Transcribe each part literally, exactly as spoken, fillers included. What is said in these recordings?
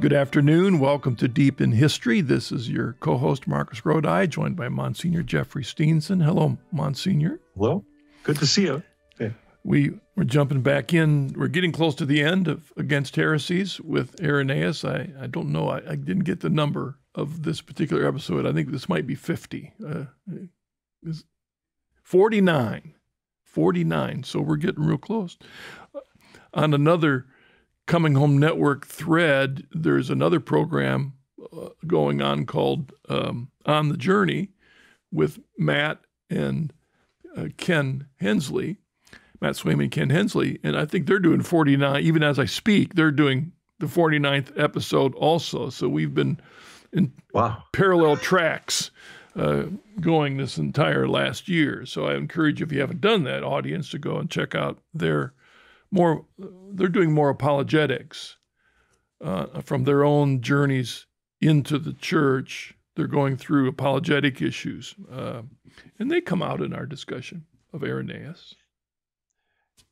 Good afternoon. Welcome to Deep in History. This is your co-host, Marcus Grodi, joined by Monsignor Jeffrey Steenson. Hello, Monsignor. Hello. Good to see you. Yeah. We, we're jumping back in. We're getting close to the end of Against Heresies with Irenaeus. I, I don't know. I, I didn't get the number of this particular episode. I think this might be fifty. Uh, forty-nine. forty-nine. So we're getting real close. On another Coming Home Network thread, there's another program uh, going on called um, On the Journey with Matt and uh, Ken Hensley, Matt Swaim and Ken Hensley. And I think they're doing forty-nine, even as I speak, they're doing the forty-ninth episode also. So we've been in wow. parallel tracks uh, going this entire last year. So I encourage you, if you haven't done that, audience, to go and check out their More, they're doing more apologetics uh, from their own journeys into the church. They're going through apologetic issues, uh, and they come out in our discussion of Irenaeus.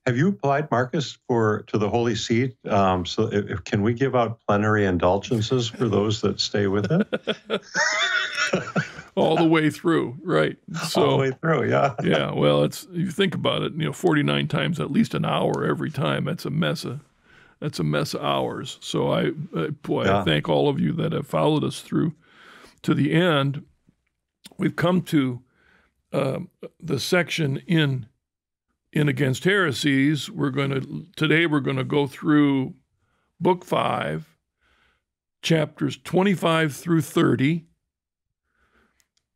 Have you applied, Marcus, for to the Holy See? Um, so, if, can we give out plenary indulgences for those that stay with it? All the way through, right? So, all the way through, yeah. Yeah. Well, it's you think about it. You know, forty-nine times, at least an hour every time. That's a mess of, that's a mess of hours. So I, uh, boy, yeah. I thank all of you that have followed us through to the end. We've come to um, the section in in Against Heresies. We're going to today. We're going to go through Book Five, chapters twenty-five through thirty.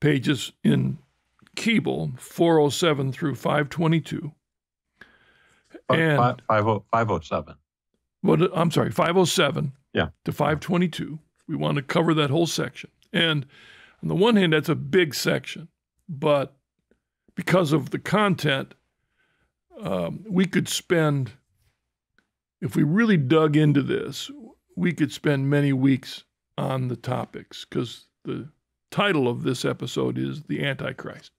Pages in Keeble, four oh seven through five twenty-two. And five oh seven. What, I'm sorry, five oh seven yeah. to five twenty-two. We want to cover that whole section. And on the one hand, that's a big section, but because of the content, um, we could spend, if we really dug into this, we could spend many weeks on the topics, because the title of this episode is The Antichrist.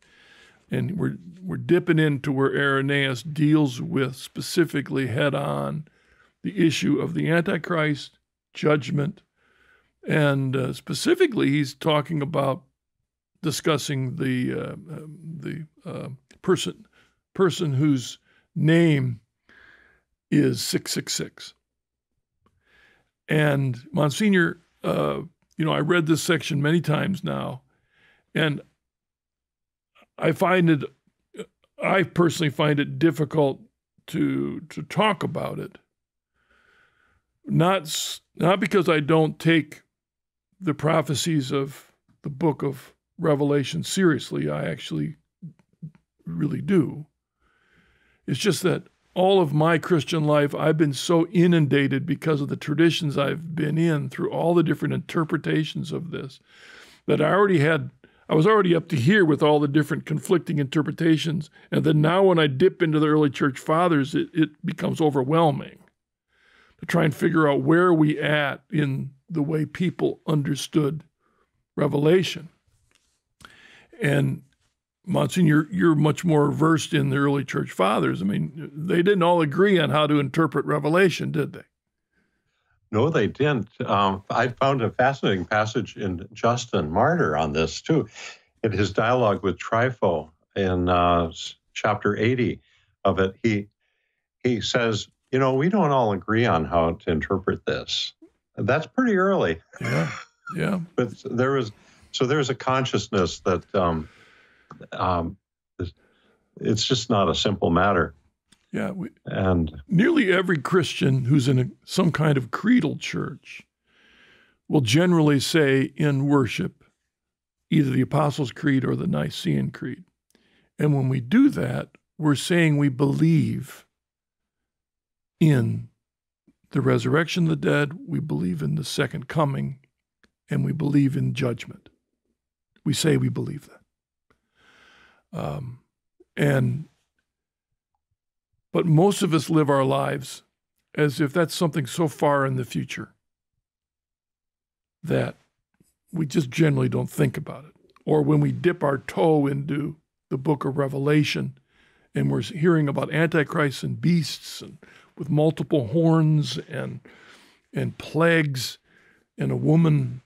And we're we're dipping into where Irenaeus deals with specifically head-on the issue of the Antichrist, judgment, and uh, specifically he's talking about discussing the uh, the uh, person person whose name is six six six. And Monsignor, uh, you know, I read this section many times now, and I find it, I personally find it difficult to to talk about it. Not, not because I don't take the prophecies of the book of Revelation seriously, I actually really do. It's just that all of my Christian life, I've been so inundated because of the traditions I've been in through all the different interpretations of this, that I already had, I was already up to here with all the different conflicting interpretations. And then now when I dip into the early church fathers, it, it becomes overwhelming to try and figure out where are we at in the way people understood Revelation. And Monsignor, you're much more versed in the early church fathers. I mean, they didn't all agree on how to interpret Revelation, did they? No, they didn't. Um, I found a fascinating passage in Justin Martyr on this, too, in his dialogue with Trypho in uh, chapter eighty of it. He, he says, you know, we don't all agree on how to interpret this. That's pretty early. Yeah, yeah. But there was, so there's a consciousness that... Um, Um, it's just not a simple matter. Yeah, we, and nearly every Christian who's in a, some kind of creedal church will generally say in worship either the Apostles' Creed or the Nicene Creed. And when we do that, we're saying we believe in the resurrection of the dead, we believe in the second coming, and we believe in judgment. We say we believe that. Um, and, but most of us live our lives as if that's something so far in the future that we just generally don't think about it. Or when we dip our toe into the book of Revelation and we're hearing about antichrists and beasts and with multiple horns and, and plagues, and a woman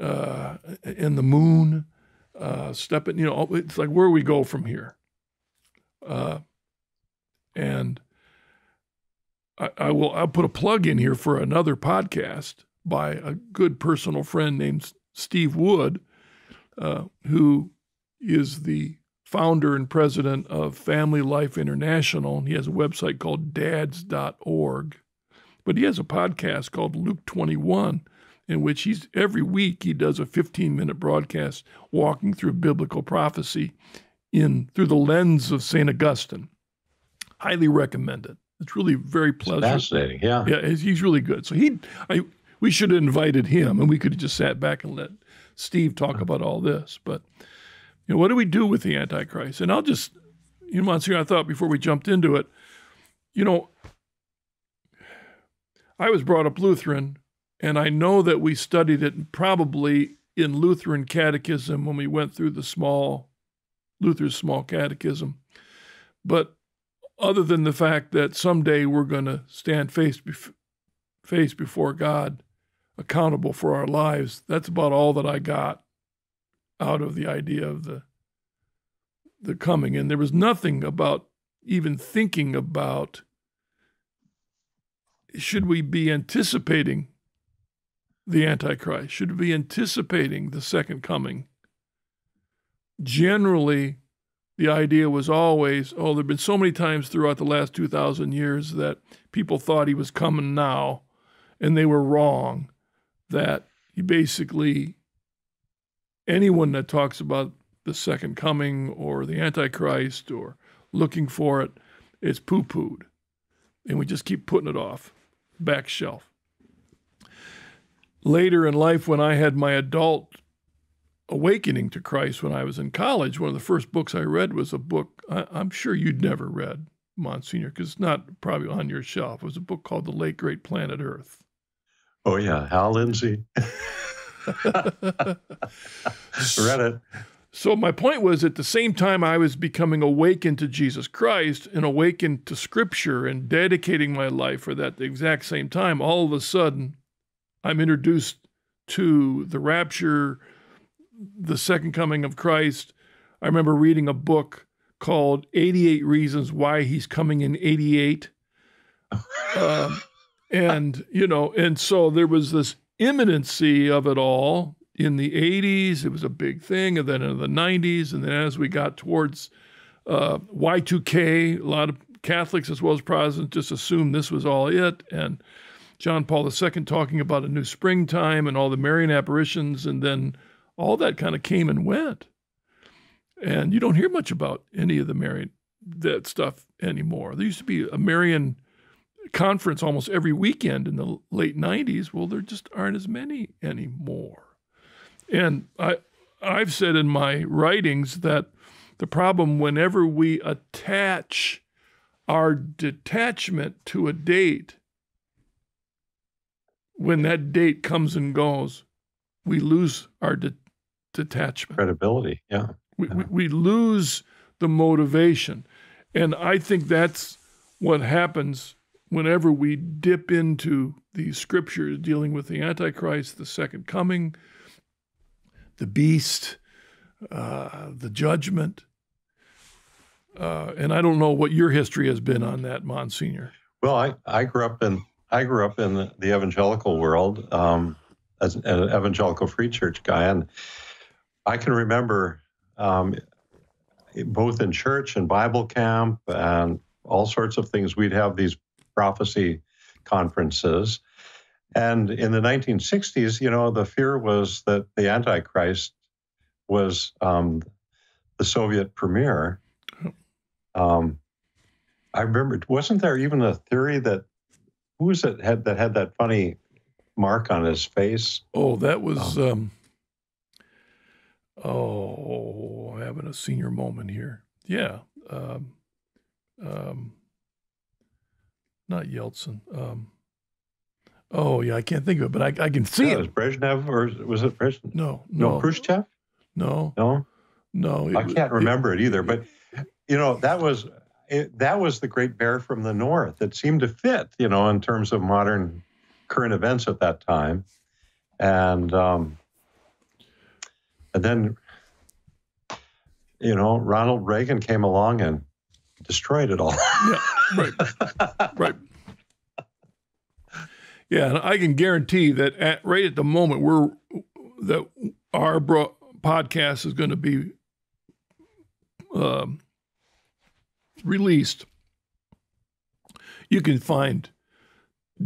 uh, and the moon uh, stepping. You know, it's like where we go from here. Uh, and I, I will. I'll put a plug in here for another podcast by a good personal friend named Steve Wood, uh, who is the founder and president of Family Life International, and he has a website called dads dot org. But he has a podcast called Luke twenty-one, in which he's every week he does a fifteen-minute broadcast walking through biblical prophecy in through the lens of Saint Augustine. Highly recommend it. It's really very pleasant. It's fascinating, yeah. Yeah, he's really good. So he, I, we should have invited him, and we could have just sat back and let Steve talk about all this. But you know, what do we do with the Antichrist? And I'll just, you know, Monsignor, I thought before we jumped into it, you know, I was brought up Lutheran, and I know that we studied it probably in Lutheran catechism when we went through the small, Luther's small catechism. But other than the fact that someday we're going to stand face, bef face before God, accountable for our lives, that's about all that I got out of the idea of the the coming. And there was nothing about even thinking about, should we be anticipating the Antichrist? Should we be anticipating the second coming? Generally, the idea was always, oh, there have been so many times throughout the last two thousand years that people thought he was coming now, and they were wrong, that he basically... anyone that talks about the second coming or the Antichrist or looking for it, it's poo-pooed. And we just keep putting it off. Back shelf. Later in life, when I had my adult awakening to Christ when I was in college, one of the first books I read was a book I, I'm sure you'd never read, Monsignor, because it's not probably on your shelf. It was a book called The Late Great Planet Earth. Oh, yeah. Hal Lindsey. Read it. So my point was, at the same time I was becoming awakened to Jesus Christ and awakened to Scripture and dedicating my life for that exact same time, all of a sudden I'm introduced to the rapture, the second coming of Christ. I remember reading a book called eighty-eight Reasons Why He's Coming in eighty-eight. uh, and, you know, and so there was this imminency of it all. In the eighties, it was a big thing, and then in the nineties, and then as we got towards uh, Y two K, a lot of Catholics as well as Protestants just assumed this was all it, and John Paul the Second talking about a new springtime and all the Marian apparitions, and then all that kind of came and went. And you don't hear much about any of the Marian, that stuff anymore. There used to be a Marian conference almost every weekend in the late nineties. Well, there just aren't as many anymore. And I, I've said in my writings that the problem, whenever we attach our detachment to a date, when that date comes and goes, we lose our de detachment. Credibility, yeah. We, yeah. We, we lose the motivation. And I think that's what happens whenever we dip into the scriptures dealing with the Antichrist, the second coming, the beast, uh, the judgment. Uh, and I don't know what your history has been on that, Monsignor. Well, I, I grew up in I grew up in the, the evangelical world um, as an evangelical free church guy, and I can remember um, both in church and Bible camp and all sorts of things. We'd have these prophecy conferences. And in the nineteen sixties, you know, the fear was that the Antichrist was um, the Soviet premier. Um, I remember, wasn't there even a theory that, who was it had, that had that funny mark on his face? Oh, that was, um, um, oh, having a senior moment here. Yeah. Um, um, Not Yeltsin. Um, oh, yeah, I can't think of it, but I, I can see yeah, it. Was Brezhnev, or was it Brezhnev? No, no. No, Khrushchev? No. No? No. It, I can't remember it, it either, but, you know, that was it, that was the great bear from the north. It seemed to fit, you know, in terms of modern current events at that time. And, um, and then, you know, Ronald Reagan came along and destroyed it all. Yeah, right, right. Yeah, and I can guarantee that at, right at the moment we're that our bro podcast is going to be uh, released, you can find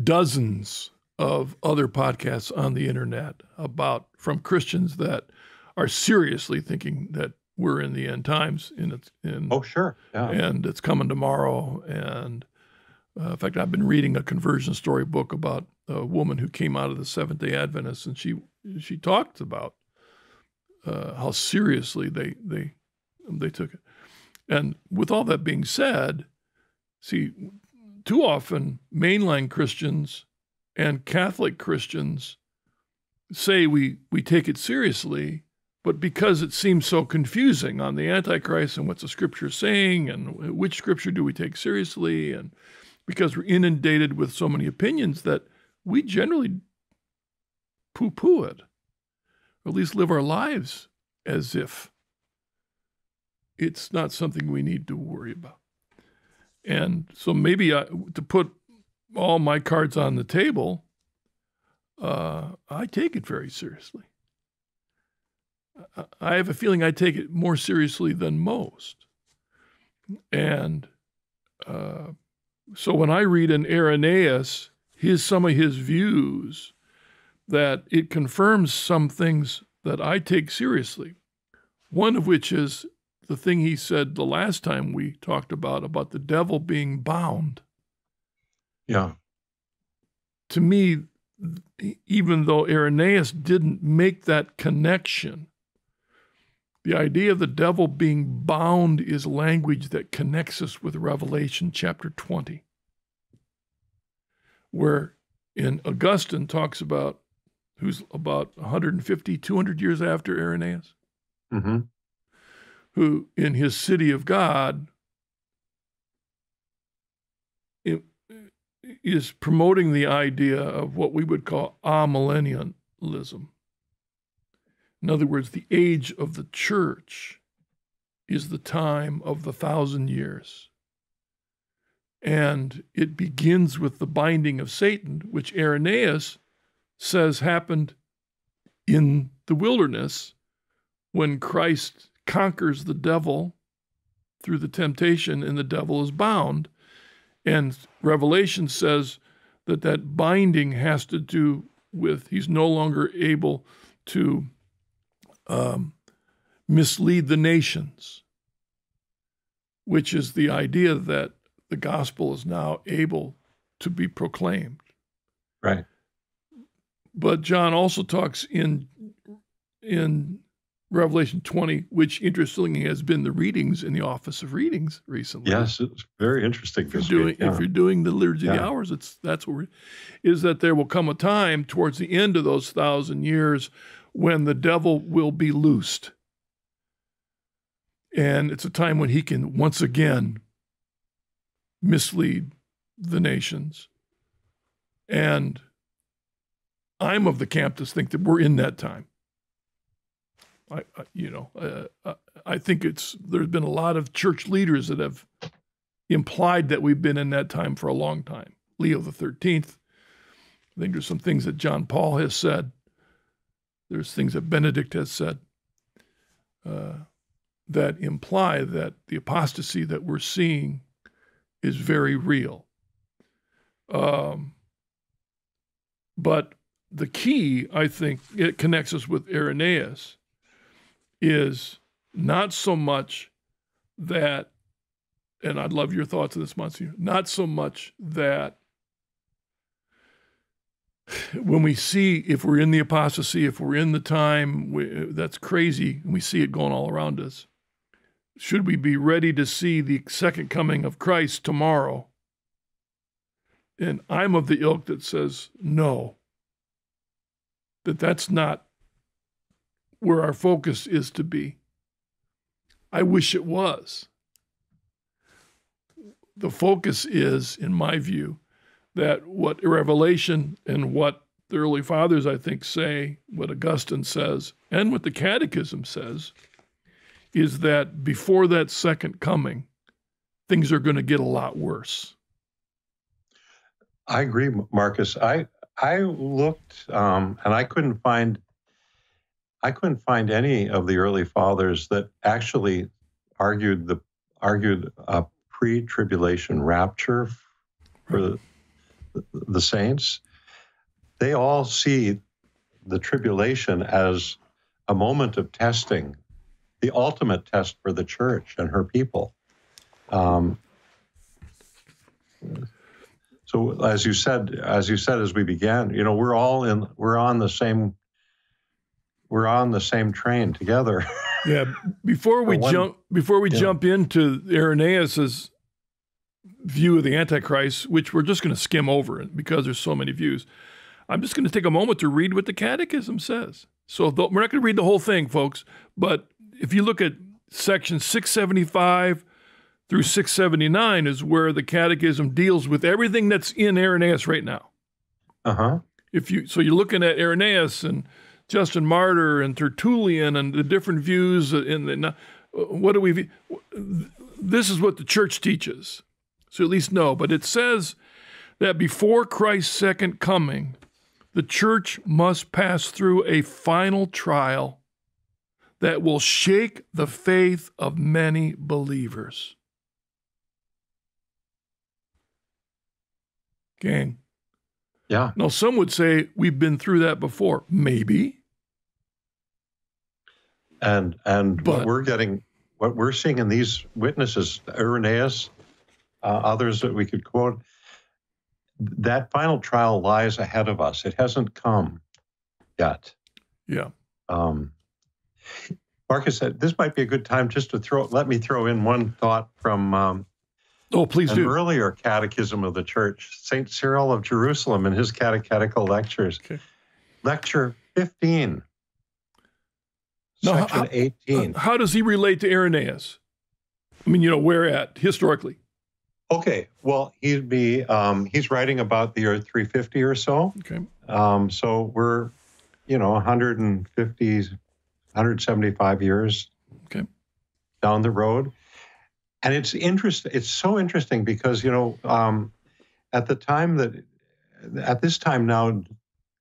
dozens of other podcasts on the internet about from Christians that are seriously thinking that we're in the end times. And it's in, oh sure, yeah. And it's coming tomorrow. And uh, in fact, I've been reading a conversion story book about a woman who came out of the Seventh Day Adventists, and she she talked about uh, how seriously they they they took it. And with all that being said, see, too often mainline Christians and Catholic Christians say we we take it seriously, but because it seems so confusing on the Antichrist and what's the Scripture saying and which Scripture do we take seriously, and because we're inundated with so many opinions that we generally poo-poo it, or at least live our lives as if it's not something we need to worry about. And so maybe I, to put all my cards on the table, uh, I take it very seriously. I have a feeling I take it more seriously than most. And uh, so when I read in Irenaeus, his, some of his views, that it confirms some things that I take seriously, one of which is the thing he said the last time we talked about, about the devil being bound. Yeah. To me, even though Irenaeus didn't make that connection, the idea of the devil being bound is language that connects us with Revelation chapter twenty, where in Augustine talks about, who's about one hundred fifty, two hundred years after Irenaeus, mm-hmm. who in his City of God it, is promoting the idea of what we would call amillennialism. In other words, the age of the church is the time of the thousand years. And it begins with the binding of Satan, which Irenaeus says happened in the wilderness when Christ conquers the devil through the temptation and the devil is bound. And Revelation says that that binding has to do with he's no longer able to Um, mislead the nations, which is the idea that the gospel is now able to be proclaimed. Right. But John also talks in in Revelation twenty, which interestingly has been the readings in the Office of Readings recently. Yes, it's very interesting. If you're doing, yeah. if you're doing the Liturgy yeah. of the Hours, it's, that's what we're, is that there will come a time towards the end of those thousand years when the devil will be loosed. And it's a time when he can once again mislead the nations. And I'm of the camp to think that we're in that time. I, I you know, uh, I think it's, there's been a lot of church leaders that have implied that we've been in that time for a long time. Leo the thirteenth, I think there's some things that John Paul has said. There's things that Benedict has said uh, that imply that the apostasy that we're seeing is very real. Um, but the key, I think, it connects us with Irenaeus, is not so much that, and I'd love your thoughts on this, Monsignor, not so much that when we see if we're in the apostasy, if we're in the time, we, that's crazy, and we see it going all around us, should we be ready to see the second coming of Christ tomorrow? And I'm of the ilk that says no, that that's not where our focus is to be. I wish it was. The focus is, in my view, that what Revelation and what the early fathers, I think, say what Augustine says and what the Catechism says, is that before that second coming, things are going to get a lot worse. I agree, Marcus. I I looked um, and I couldn't find I couldn't find any of the early fathers that actually argued the argued a pre-tribulation rapture for the, the saints. They all see the tribulation as a moment of testing, the ultimate test for the church and her people. Um, so as you said, as you said, as we began, you know, we're all in, we're on the same, we're on the same train together. Yeah. Before we one, jump, before we yeah. jump into Irenaeus's view of the Antichrist, which we're just going to skim over because there's so many views, I'm just going to take a moment to read what the Catechism says. So th we're not going to read the whole thing, folks, but if you look at section six seventy-five, through six seventy-nine is where the Catechism deals with everything that's in Irenaeus right now. Uh-huh. If you so you're looking at Irenaeus and Justin Martyr and Tertullian and the different views in the what do we this is what the church teaches. So at least know, but it says that before Christ's second coming, the church must pass through a final trial that will shake the faith of many believers. Gang. Yeah. Now, some would say we've been through that before. Maybe. And and but, what we're getting, what we're seeing in these witnesses, Irenaeus, uh, others that we could quote, that final trial lies ahead of us. It hasn't come yet. Yeah. Um, Marcus said this might be a good time just to throw. Let me throw in one thought from. Um, Oh, please do. An earlier catechism of the church, Saint Cyril of Jerusalem in his catechetical lectures. Okay. Lecture fifteen, now, section how, eighteen. How does he relate to Irenaeus? I mean, you know, where at, historically? Okay, well, he'd be, um, he's writing about the year three fifty or so. Okay. Um, so we're, you know, one hundred fifty, one hundred seventy-five years okay. down the road. And it's interesting. It's so interesting because you know, um, at the time that, at this time now,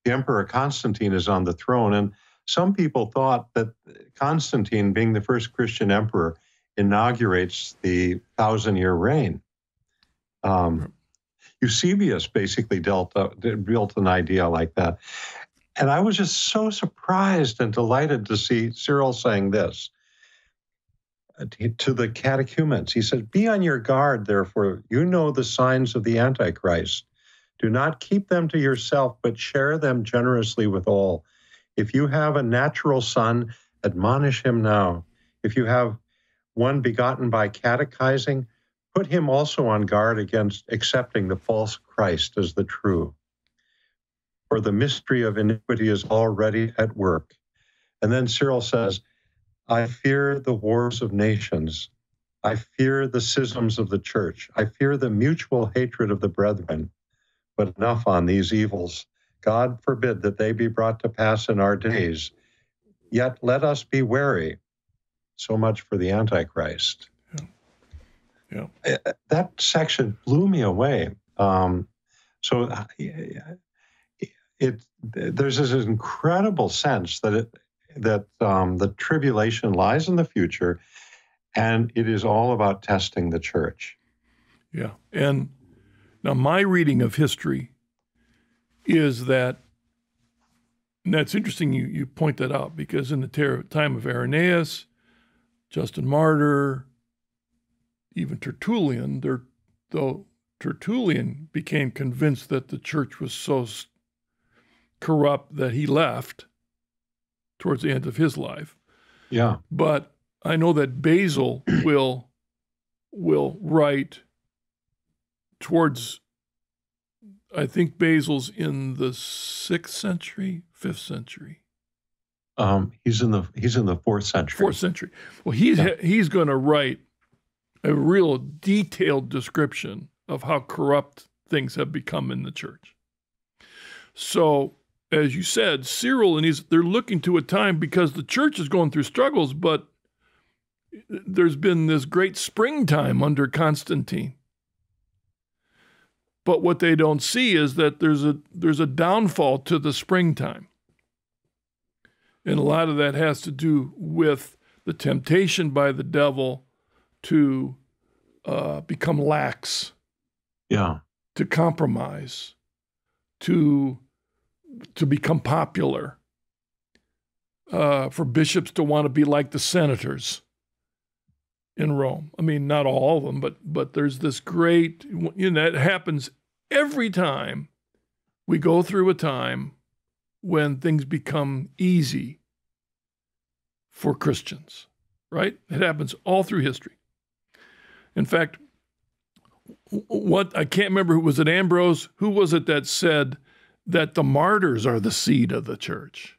the Emperor Constantine is on the throne, and some people thought that Constantine, being the first Christian emperor, inaugurates the thousand-year reign. Um, Eusebius basically dealt uh, built an idea like that, and I was just so surprised and delighted to see Cyril saying this. To the catechumens, he said, "Be on your guard, therefore. You know the signs of the Antichrist. Do not keep them to yourself, but share them generously with all. If you have a natural son, admonish him now. If you have one begotten by catechizing, put him also on guard against accepting the false Christ as the true. For the mystery of iniquity is already at work." And then Cyril says, "I fear the wars of nations. I fear the schisms of the church. I fear the mutual hatred of the brethren. But enough on these evils. God forbid that they be brought to pass in our days. Yet let us be wary." So much for the Antichrist. Yeah. Yeah. That section blew me away. Um, so it, it there's this incredible sense that it, that um, the tribulation lies in the future, and it is all about testing the church. Yeah, and now my reading of history is that, and that's interesting you, you point that out, because in the time of Irenaeus, Justin Martyr, even Tertullian, there, though Tertullian became convinced that the church was so corrupt that he left towards the end of his life. Yeah. But I know that Basil will will write towards, I think Basil's in the sixth century, fifth century. Um he's in the he's in the fourth century. Fourth century. Well, he's yeah. he's going to write a real detailed description of how corrupt things have become in the church. So as you said, Cyril and he's, they're looking to a time because the church is going through struggles, but there's been this great springtime under Constantine. But what they don't see is that there's a, there's a downfall to the springtime. And a lot of that has to do with the temptation by the devil to uh, become lax, yeah, to compromise, to to become popular, uh, for bishops to want to be like the senators in Rome. I mean, not all of them, but but there's this great, you know, it happens every time we go through a time when things become easy for Christians, right? It happens all through history. In fact, what I can't remember who was it, Ambrose? Who was it that said that the martyrs are the seed of the church?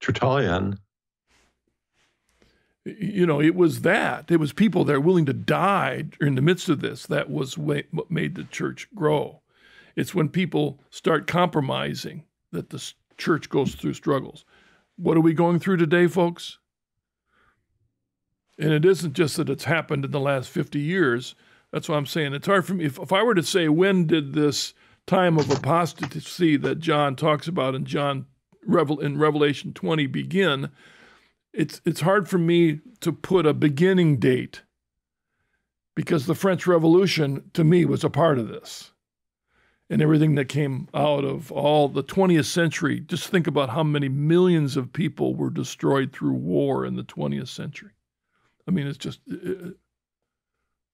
Tertullian. You know, it was that. It was people that are willing to die in the midst of this. That was what made the church grow. It's when people start compromising that the church goes through struggles. What are we going through today, folks? And it isn't just that it's happened in the last fifty years. That's why I'm saying it's hard for me. If, if I were to say, when did this time of apostasy that John talks about in John in Revelation twenty begin, it's, it's hard for me to put a beginning date because the French Revolution, to me, was a part of this. And everything that came out of all the twentieth century, just think about how many millions of people were destroyed through war in the twentieth century. I mean, it's just, uh,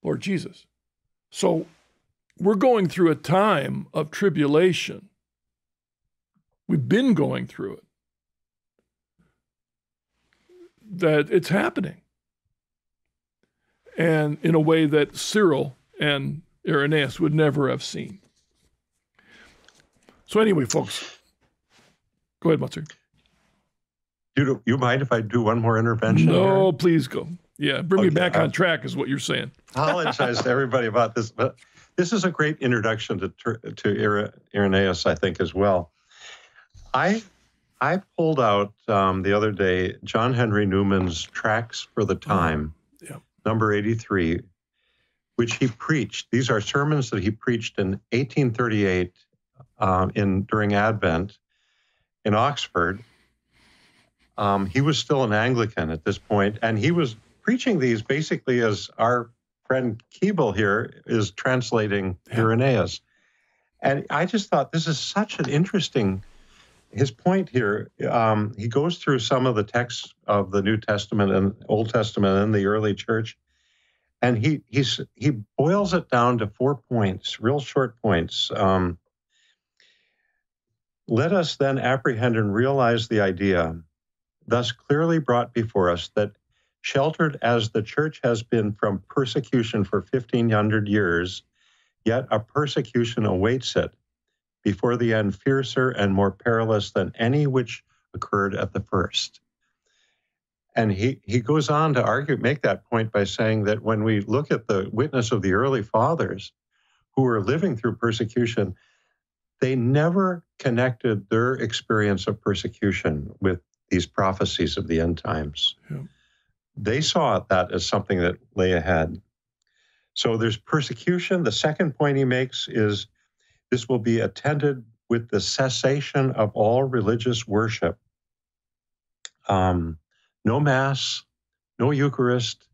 Lord Jesus. So we're going through a time of tribulation. We've been going through it. That it's happening. And in a way that Cyril and Irenaeus would never have seen. So anyway, folks, go ahead, Monsignor. You, do, you mind if I do one more intervention? No, or? Please go. Yeah, bring okay, me back I'll, on track is what you're saying. I apologize to everybody about this, but this is a great introduction to to Irenaeus, I think, as well. I I pulled out um, the other day John Henry Newman's Tracts for the Time, oh, yeah. number eighty-three, which he preached. These are sermons that he preached in eighteen thirty-eight. Um, in during Advent in Oxford. Um, he was still an Anglican at this point, and he was preaching these basically as our friend Keeble here is translating Irenaeus. And I just thought this is such an interesting, his point here, um, he goes through some of the texts of the New Testament and Old Testament and the early church, and he, he's, he boils it down to four points, real short points. Um, Let us then apprehend and realize the idea, thus clearly brought before us, that sheltered as the church has been from persecution for fifteen hundred years, yet a persecution awaits it, before the end fiercer and more perilous than any which occurred at the first. And he, he goes on to argue, make that point by saying that when we look at the witness of the early fathers who were living through persecution, they never connected their experience of persecution with these prophecies of the end times. Yeah. They saw that as something that lay ahead. So there's persecution. The second point he makes is this will be attended with the cessation of all religious worship. Um, no Mass, no Eucharist.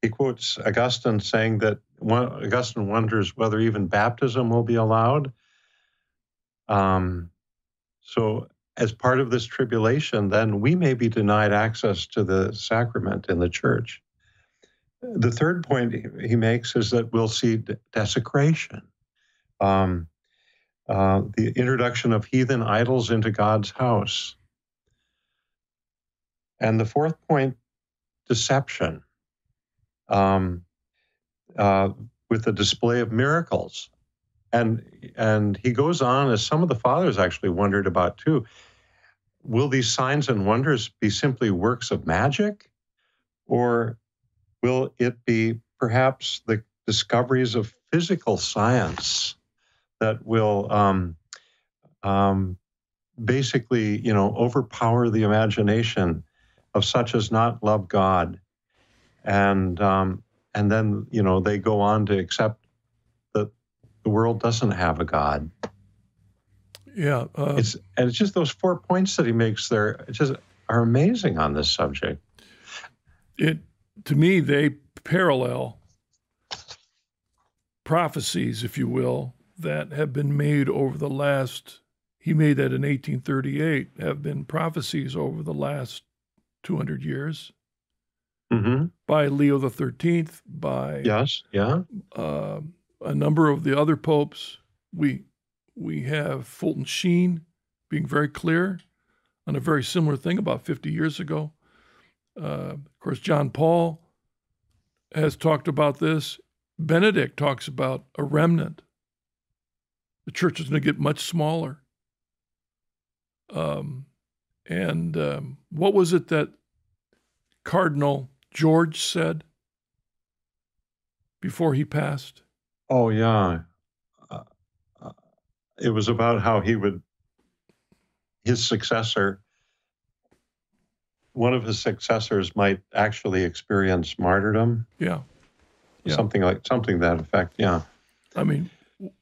He quotes Augustine saying that one, Augustine wonders whether even baptism will be allowed. Um, so as part of this tribulation, then we may be denied access to the sacrament in the church. The third point he makes is that we'll see desecration, um, uh, the introduction of heathen idols into God's house. And the fourth point, deception, um, uh, with the display of miracles. And and he goes on, as some of the fathers actually wondered about too, will these signs and wonders be simply works of magic? Or will it be perhaps the discoveries of physical science that will um, um, basically, you know, overpower the imagination of such as not love God. And um, and then, you know, they go on to accept that the world doesn't have a God. Yeah. Uh, it's, and it's just those four points that he makes there just are amazing on this subject. It, to me, they parallel prophecies, if you will, that have been made over the last, he made that in eighteen thirty-eight, have been prophecies over the last two hundred years. Mm-hmm. By Leo the thirteenth, by yes, yeah, uh, a number of the other popes. We we have Fulton Sheen being very clear on a very similar thing about fifty years ago. Uh, of course, John Paul has talked about this. Benedict talks about a remnant. The church is going to get much smaller. Um, and um, what was it that Cardinal George said before he passed? Oh, yeah. Uh, uh, it was about how he would, his successor, one of his successors might actually experience martyrdom. Yeah. yeah. Something like, something to that effect, yeah. I mean,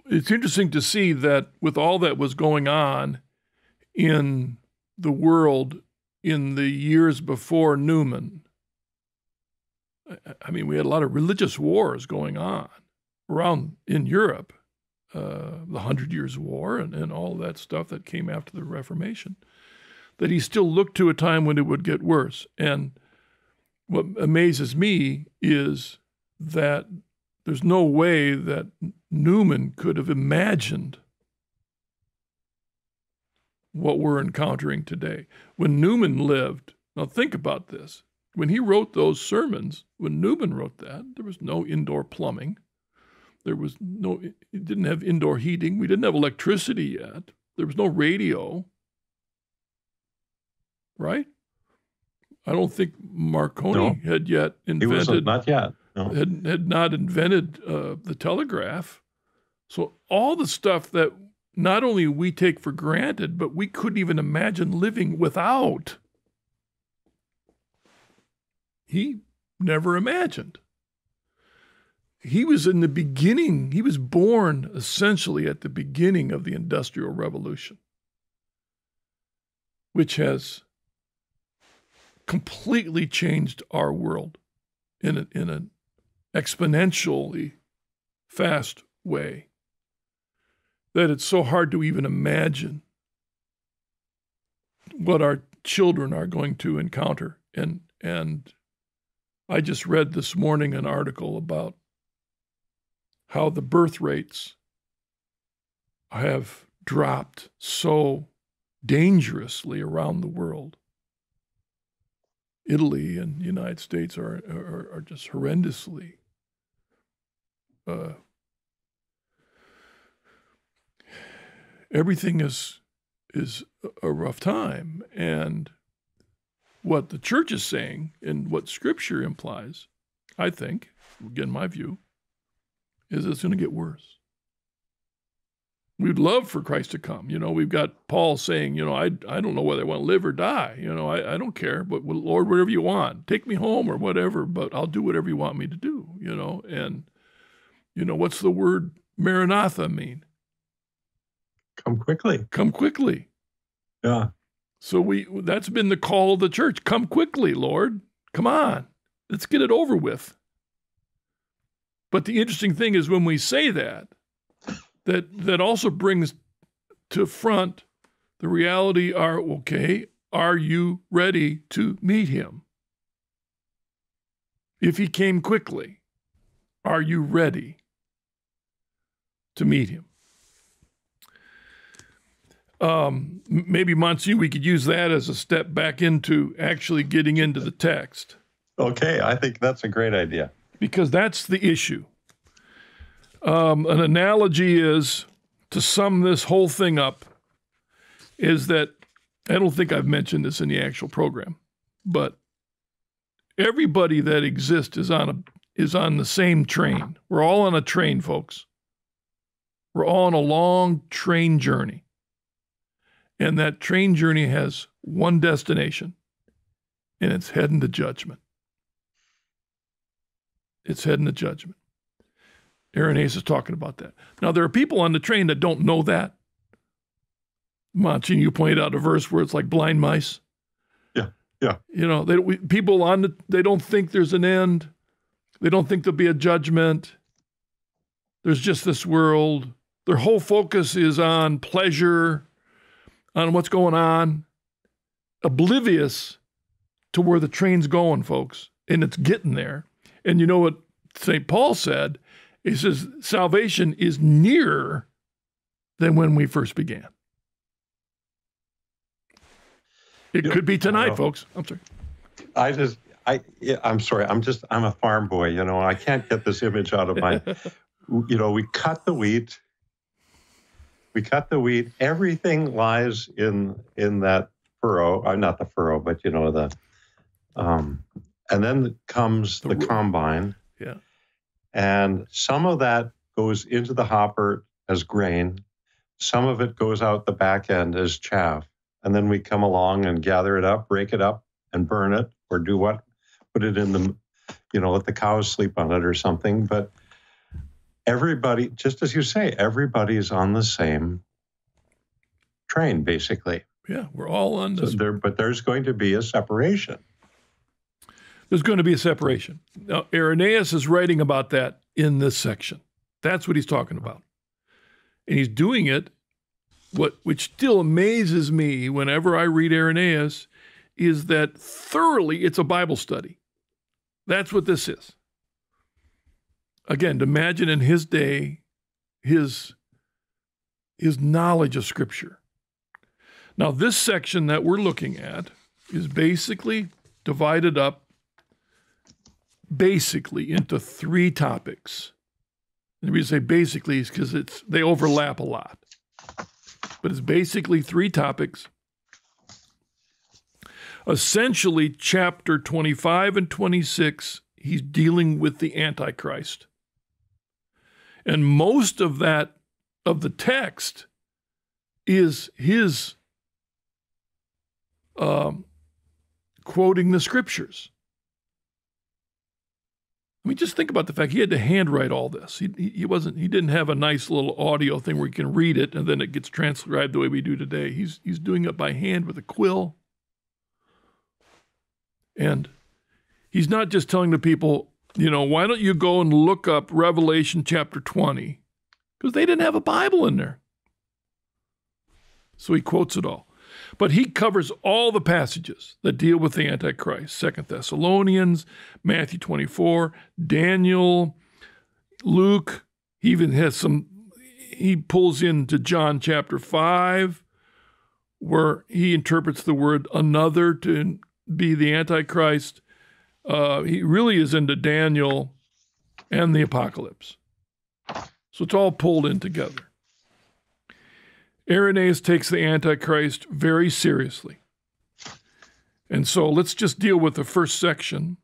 it's interesting to see that with all that was going on in the world in the years before Newman, I mean, we had a lot of religious wars going on around in Europe, uh, the Hundred Years' War and, and all that stuff that came after the Reformation, that he still looked to a time when it would get worse. And what amazes me is that there's no way that Newman could have imagined what we're encountering today. When Newman lived, now think about this. When he wrote those sermons, when Newman wrote that, there was no indoor plumbing. There was no, it didn't have indoor heating. We didn't have electricity yet. There was no radio, right? I don't think Marconi no. had yet invented. He wasn't, not yet. No. Had, had not invented uh, the telegraph. So all the stuff that not only we take for granted, but we couldn't even imagine living without. He never imagined. He was in the beginning, he was born essentially at the beginning of the Industrial Revolution, which has completely changed our world in a, in an exponentially fast way that it's so hard to even imagine what our children are going to encounter. And, and I just read this morning an article about how the birth rates have dropped so dangerously around the world. Italy and the United States are, are, are just horrendously uh, everything is, is a rough time. And what the church is saying and what Scripture implies, I think, again, my view, is it's going to get worse. We'd love for Christ to come. You know, we've got Paul saying, you know, I, I don't know whether I want to live or die. You know, I, I don't care, but Lord, whatever you want, take me home or whatever, but I'll do whatever you want me to do, you know. And, you know, what's the word Maranatha mean? Come quickly. Come quickly. Yeah. So we that's been the call of the church. Come quickly, Lord. Come on. Let's get it over with. But the interesting thing is when we say that, that that also brings to front the reality are, okay, are you ready to meet him? If he came quickly, are you ready to meet him? Um, maybe, Monsignor, we could use that as a step back into actually getting into the text. Okay, I think that's a great idea. Because that's the issue. Um, an analogy is, to sum this whole thing up, is that, I don't think I've mentioned this in the actual program, but everybody that exists is on, a, is on the same train. We're all on a train, folks. We're all on a long train journey. And that train journey has one destination, and it's heading to judgment. It's heading to judgment. Irenaeus is talking about that. Now, there are people on the train that don't know that. Monsignor, you pointed out a verse where it's like blind mice. Yeah, yeah. You know, they, we, people on the, they don't think there's an end. They don't think there'll be a judgment. There's just this world. Their whole focus is on pleasure, on what's going on, oblivious to where the train's going, folks, and it's getting there. And you know what Saint Paul said? He says, salvation is nearer than when we first began. It you could know, be tonight, folks. I'm sorry. I just, I, I'm sorry. I'm just, I'm a farm boy, you know, I can't get this image out of my, you know, we cut the wheat. We cut the wheat. Everything lies in, in that furrow, uh, not the furrow, but you know, the, um, and then comes the, the combine. Yeah. And some of that goes into the hopper as grain. Some of it goes out the back end as chaff. And then we come along and gather it up, break it up, and burn it, or do what? Put it in the, you know, let the cows sleep on it or something. But everybody, just as you say, everybody's on the same train, basically. Yeah, we're all on this. So there, but there's going to be a separation. There's going to be a separation. Now, Irenaeus is writing about that in this section. That's what he's talking about. And he's doing it, what, which still amazes me whenever I read Irenaeus, is that thoroughly it's a Bible study. That's what this is. Again, imagine in his day, his, his knowledge of Scripture. Now, this section that we're looking at is basically divided up basically into three topics. And we say basically is because it's they overlap a lot. But it's basically three topics. Essentially, chapter twenty-five and twenty-six, he's dealing with the Antichrist. And most of that, of the text, is his um, quoting the Scriptures. I mean, just think about the fact he had to handwrite all this. He, he wasn't. He didn't have a nice little audio thing where you can read it and then it gets transcribed the way we do today. He's he's doing it by hand with a quill, and he's not just telling the people, you know, why don't you go and look up Revelation chapter twenty, because they didn't have a Bible in there. So he quotes it all, but he covers all the passages that deal with the Antichrist, Second Thessalonians, Matthew twenty-four, Daniel, Luke. He even has some, he pulls into John chapter five, where he interprets the word another to be the Antichrist. Uh, he really is into Daniel and the Apocalypse. So it's all pulled in together. Irenaeus takes the Antichrist very seriously. And so let's just deal with the first section.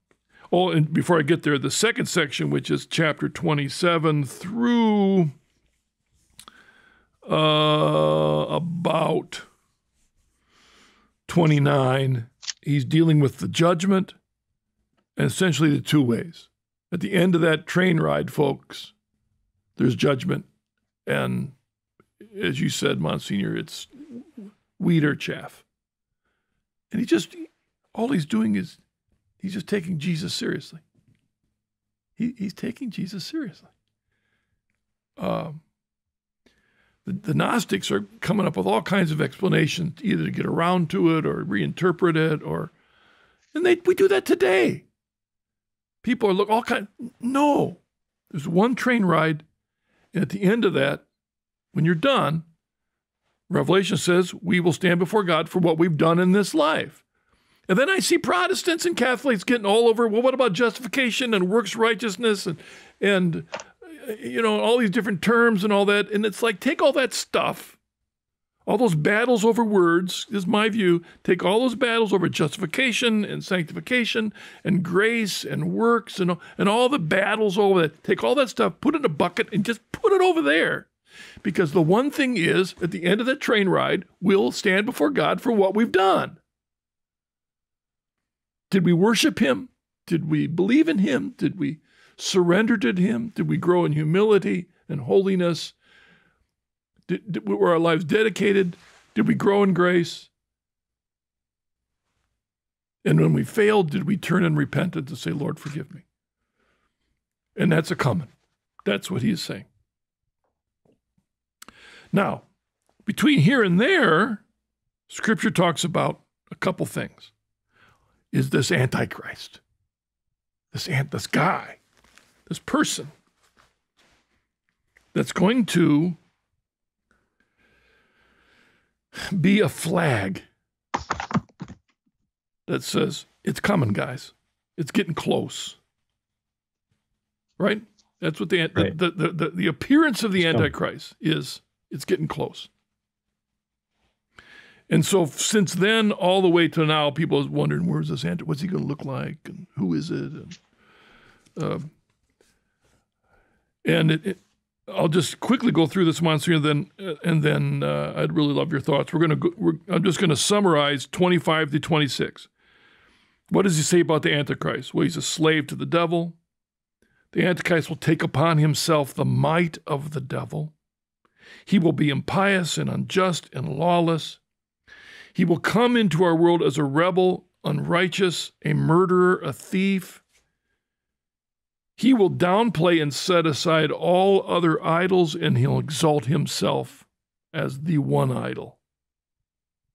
Oh, and before I get there, the second section, which is chapter twenty-seven through uh, about twenty-nine, he's dealing with the judgment and essentially the two ways. At the end of that train ride, folks, there's judgment, and as you said, Monsignor, it's wheat or chaff. And he just, all he's doing is, he's just taking Jesus seriously. He, he's taking Jesus seriously. Um, the, the Gnostics are coming up with all kinds of explanations, either to get around to it or reinterpret it, or, and they, we do that today. People are look all kind, no, there's one train ride, and at the end of that, when you're done, Revelation says we will stand before God for what we've done in this life. And then I see Protestants and Catholics getting all over, well, what about justification and works righteousness and, and you know, all these different terms and all that. And it's like, take all that stuff, all those battles over words, is my view, take all those battles over justification and sanctification and grace and works and, and all the battles over that, take all that stuff, put it in a bucket and just put it over there. Because the one thing is, at the end of that train ride, we'll stand before God for what we've done. Did we worship him? Did we believe in him? Did we surrender to him? Did we grow in humility and holiness? Did, did, were our lives dedicated? Did we grow in grace? And when we failed, did we turn in repentance and say, Lord, forgive me? And that's a common. That's what he is saying. Now, between here and there, Scripture talks about a couple things. Is this Antichrist, this, ant, this guy, this person that's going to be a flag that says, it's coming, guys. It's getting close. Right? That's what the, right. the, the, the, the appearance of the it's Antichrist coming. Is, it's getting close. And so since then, all the way to now, people are wondering, where's this Antichrist? What's he going to look like? And who is it? And, uh, and it, it, I'll just quickly go through this, Monsignor, then, and then uh, I'd really love your thoughts. We're going to. We're, I'm just going to summarize twenty-five to twenty-six. What does he say about the Antichrist? Well, he's a slave to the devil. The Antichrist will take upon himself the might of the devil. He will be impious and unjust and lawless. He will come into our world as a rebel, unrighteous, a murderer, a thief. He will downplay and set aside all other idols, and he'll exalt himself as the one idol,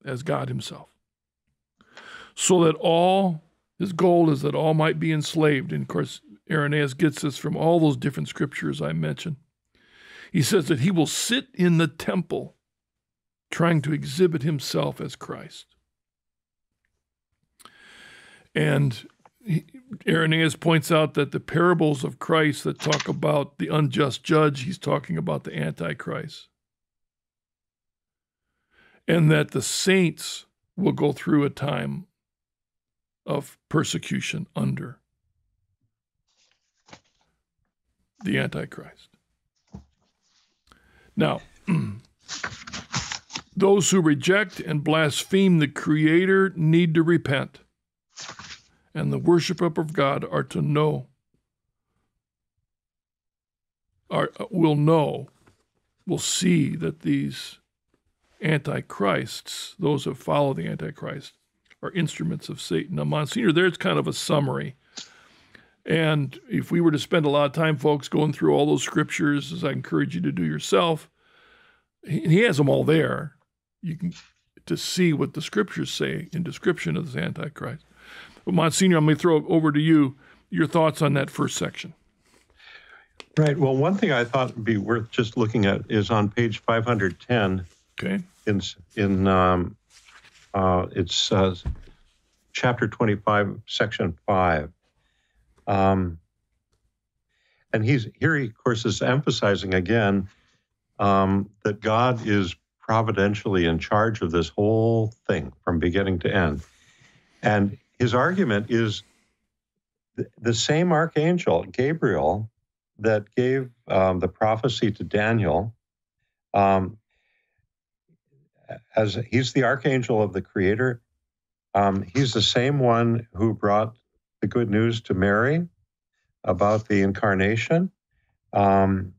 as God himself. So that all, his goal is that all might be enslaved, and of course, Irenaeus gets this from all those different scriptures I mentioned. He says that he will sit in the temple trying to exhibit himself as Christ. And he, Irenaeus points out that the parables of Christ that talk about the unjust judge, he's talking about the Antichrist. And that the saints will go through a time of persecution under the Antichrist. Now, those who reject and blaspheme the Creator need to repent, and the worship of God are to know, are, will know, will see that these Antichrists, those who follow the Antichrist, are instruments of Satan. Now, Monsignor, there's kind of a summary. And if we were to spend a lot of time, folks, going through all those scriptures, as I encourage you to do yourself, he has them all there. You can to see what the scriptures say in description of this Antichrist. But Monsignor, I'm going to throw it over to you, your thoughts on that first section. Right. Well, one thing I thought would be worth just looking at is on page five hundred ten. Okay. In in um, uh, it's uh, chapter twenty-five, section five. Um, and he's here, he, of course, is emphasizing again um, that God is providentially in charge of this whole thing from beginning to end. And his argument is th the same archangel, Gabriel, that gave um, the prophecy to Daniel, um, as he's the archangel of the Creator. Um, he's the same one who brought the good news to Mary about the incarnation. Um,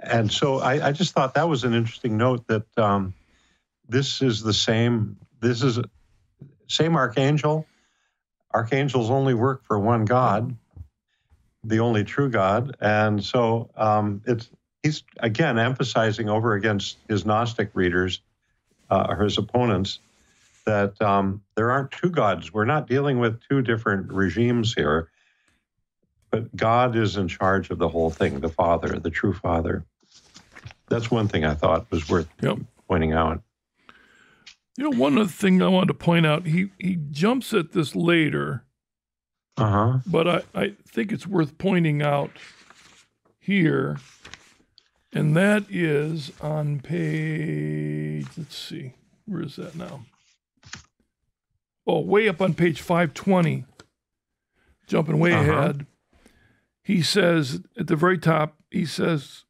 and so I, I just thought that was an interesting note that um, this is the same, this is same archangel. Archangels only work for one God, the only true God. And so um, it's, he's again emphasizing over against his Gnostic readers, uh, his opponents, that um, there aren't two gods. We're not dealing with two different regimes here, but God is in charge of the whole thing, the Father, the true Father. That's one thing I thought was worth yep. pointing out. You know, one other thing I wanted to point out, he, he jumps at this later, uh-huh. but I, I think it's worth pointing out here, and that is on page, let's see, where is that now? Oh, way up on page five twenty, jumping way uh-huh. ahead, he says, at the very top, he says,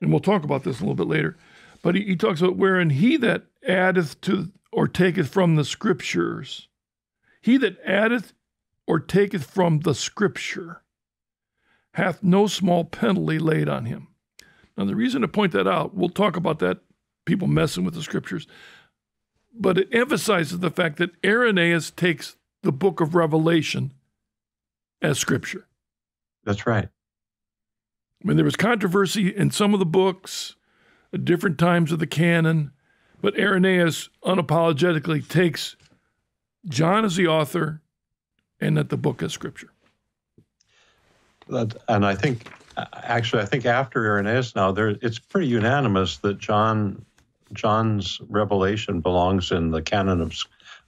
and we'll talk about this a little bit later, but he, he talks about wherein he that addeth to or taketh from the Scriptures, he that addeth or taketh from the Scripture hath no small penalty laid on him. Now, the reason to point that out, we'll talk about that, people messing with the Scriptures, but it emphasizes the fact that Irenaeus takes the book of Revelation as Scripture. That's right. I mean, there was controversy in some of the books at different times of the canon, but Irenaeus unapologetically takes John as the author and that the book as Scripture. That, and I think, actually, I think after Irenaeus now, there it's pretty unanimous that John, John's revelation belongs in the canon of,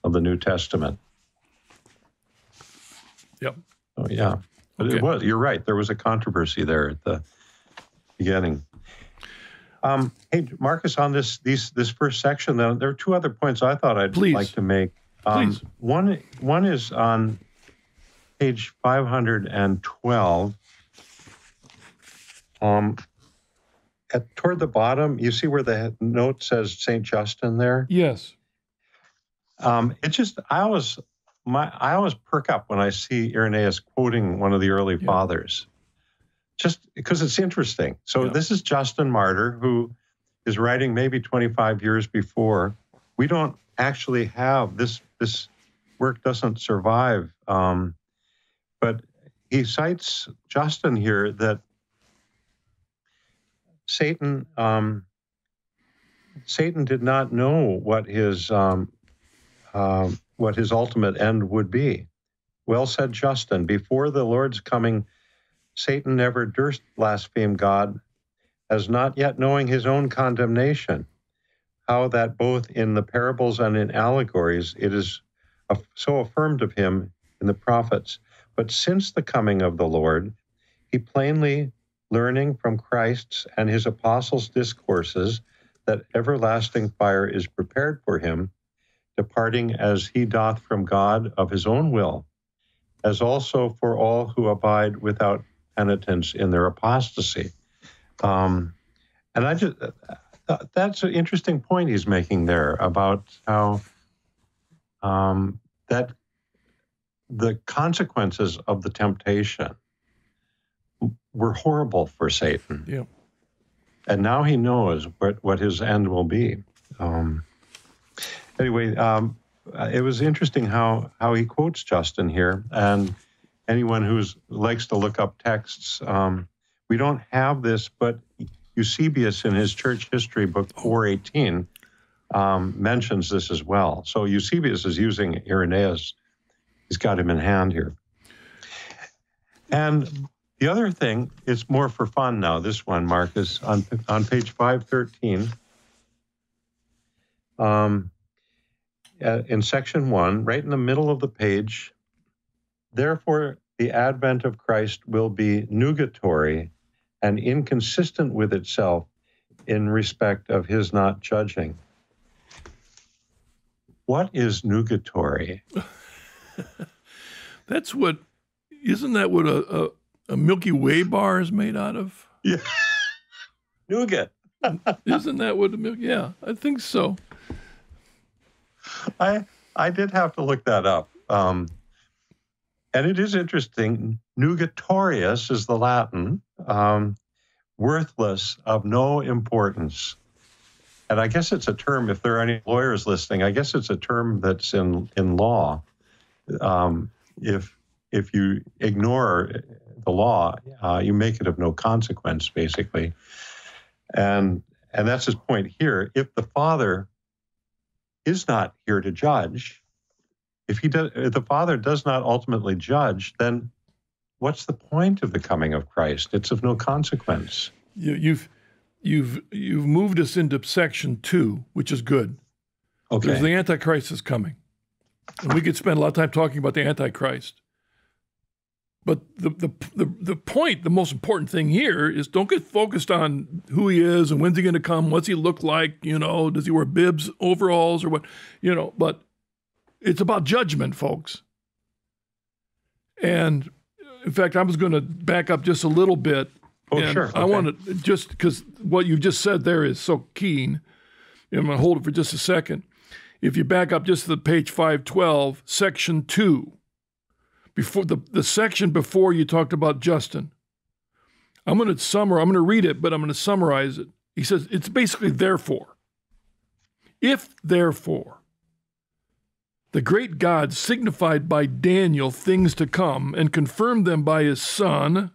of the New Testament. Yep. Oh, yeah. But okay. It was, you're right, there was a controversy there at the beginning. Um, hey, Marcus, on this these this first section, though, there are two other points I thought I'd Please. like to make. Um, Please. One, one is on page five hundred twelve. Um, at, toward the bottom, you see where the note says Saint Justin there? Yes. Um, it just, I always... My, I always perk up when I see Irenaeus quoting one of the early yeah. fathers, just because it's interesting. So yeah. this is Justin Martyr, who is writing maybe twenty-five years before. We don't actually have this, this work doesn't survive. Um, but he cites Justin here that Satan, um, Satan did not know what his... Um, um, what his ultimate end would be. Well said, Justin, before the Lord's coming, Satan never durst blaspheme God, as not yet knowing his own condemnation, how that both in the parables and in allegories it is so affirmed of him in the prophets. But since the coming of the Lord, he plainly learning from Christ's and his apostles' discourses that everlasting fire is prepared for him, departing as he doth from God of his own will, as also for all who abide without penitence in their apostasy. Um, and I just, that's an interesting point he's making there about how um, that the consequences of the temptation were horrible for Satan. Yeah. And now he knows what, what his end will be. Um, Anyway, um, it was interesting how, how he quotes Justin here, and anyone who likes to look up texts, um, we don't have this, but Eusebius in his church history book four eighteen um, mentions this as well. So Eusebius is using Irenaeus. He's got him in hand here. And the other thing, it's more for fun now, this one, Marcus, on, on page five thirteen. Um, Uh, in section one, right in the middle of the page, therefore the advent of Christ will be nugatory and inconsistent with itself in respect of his not judging. What is nugatory? That's what, isn't that what a, a, a Milky Way bar is made out of? Yeah. Nougat. Isn't that what, the yeah, I think so. I I did have to look that up, um, and it is interesting. Nugatorius is the Latin, um, worthless, of no importance, and I guess it's a term. If there are any lawyers listening, I guess it's a term that's in in law. Um, if if you ignore the law, uh, you make it of no consequence, basically, and and that's his point here. If the Father is not here to judge, if he does, if the Father does not ultimately judge, then what's the point of the coming of Christ? It's of no consequence. You, you've you've you've moved us into section two, which is good. Okay, because the Antichrist is coming, and we could spend a lot of time talking about the Antichrist. But the the the, the point, the most important thing here is don't get focused on who he is and when's he going to come, what's he look like, you know, does he wear bibs, overalls, or what, you know. But it's about judgment, folks. And in fact, I was going to back up just a little bit Oh, and sure. Okay. I want to just, because what you just said there is so keen, and I'm going to hold it for just a second. If you back up just to the page five twelve, section two, before the, the section before you talked about Justin, I'm going to summarize, I'm going to read it, but I'm going to summarize it. He says, it's basically therefore. If therefore the great God signified by Daniel things to come and confirmed them by his Son,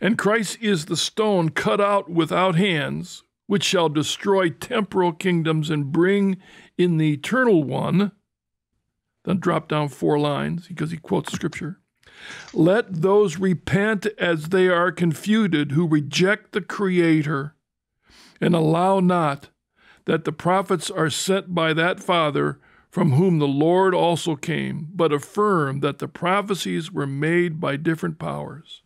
and Christ is the stone cut out without hands, which shall destroy temporal kingdoms and bring in the eternal one, then drop down four lines because he quotes Scripture. Let those repent as they are confuted who reject the Creator and allow not that the prophets are sent by that Father from whom the Lord also came, but affirm that the prophecies were made by different powers.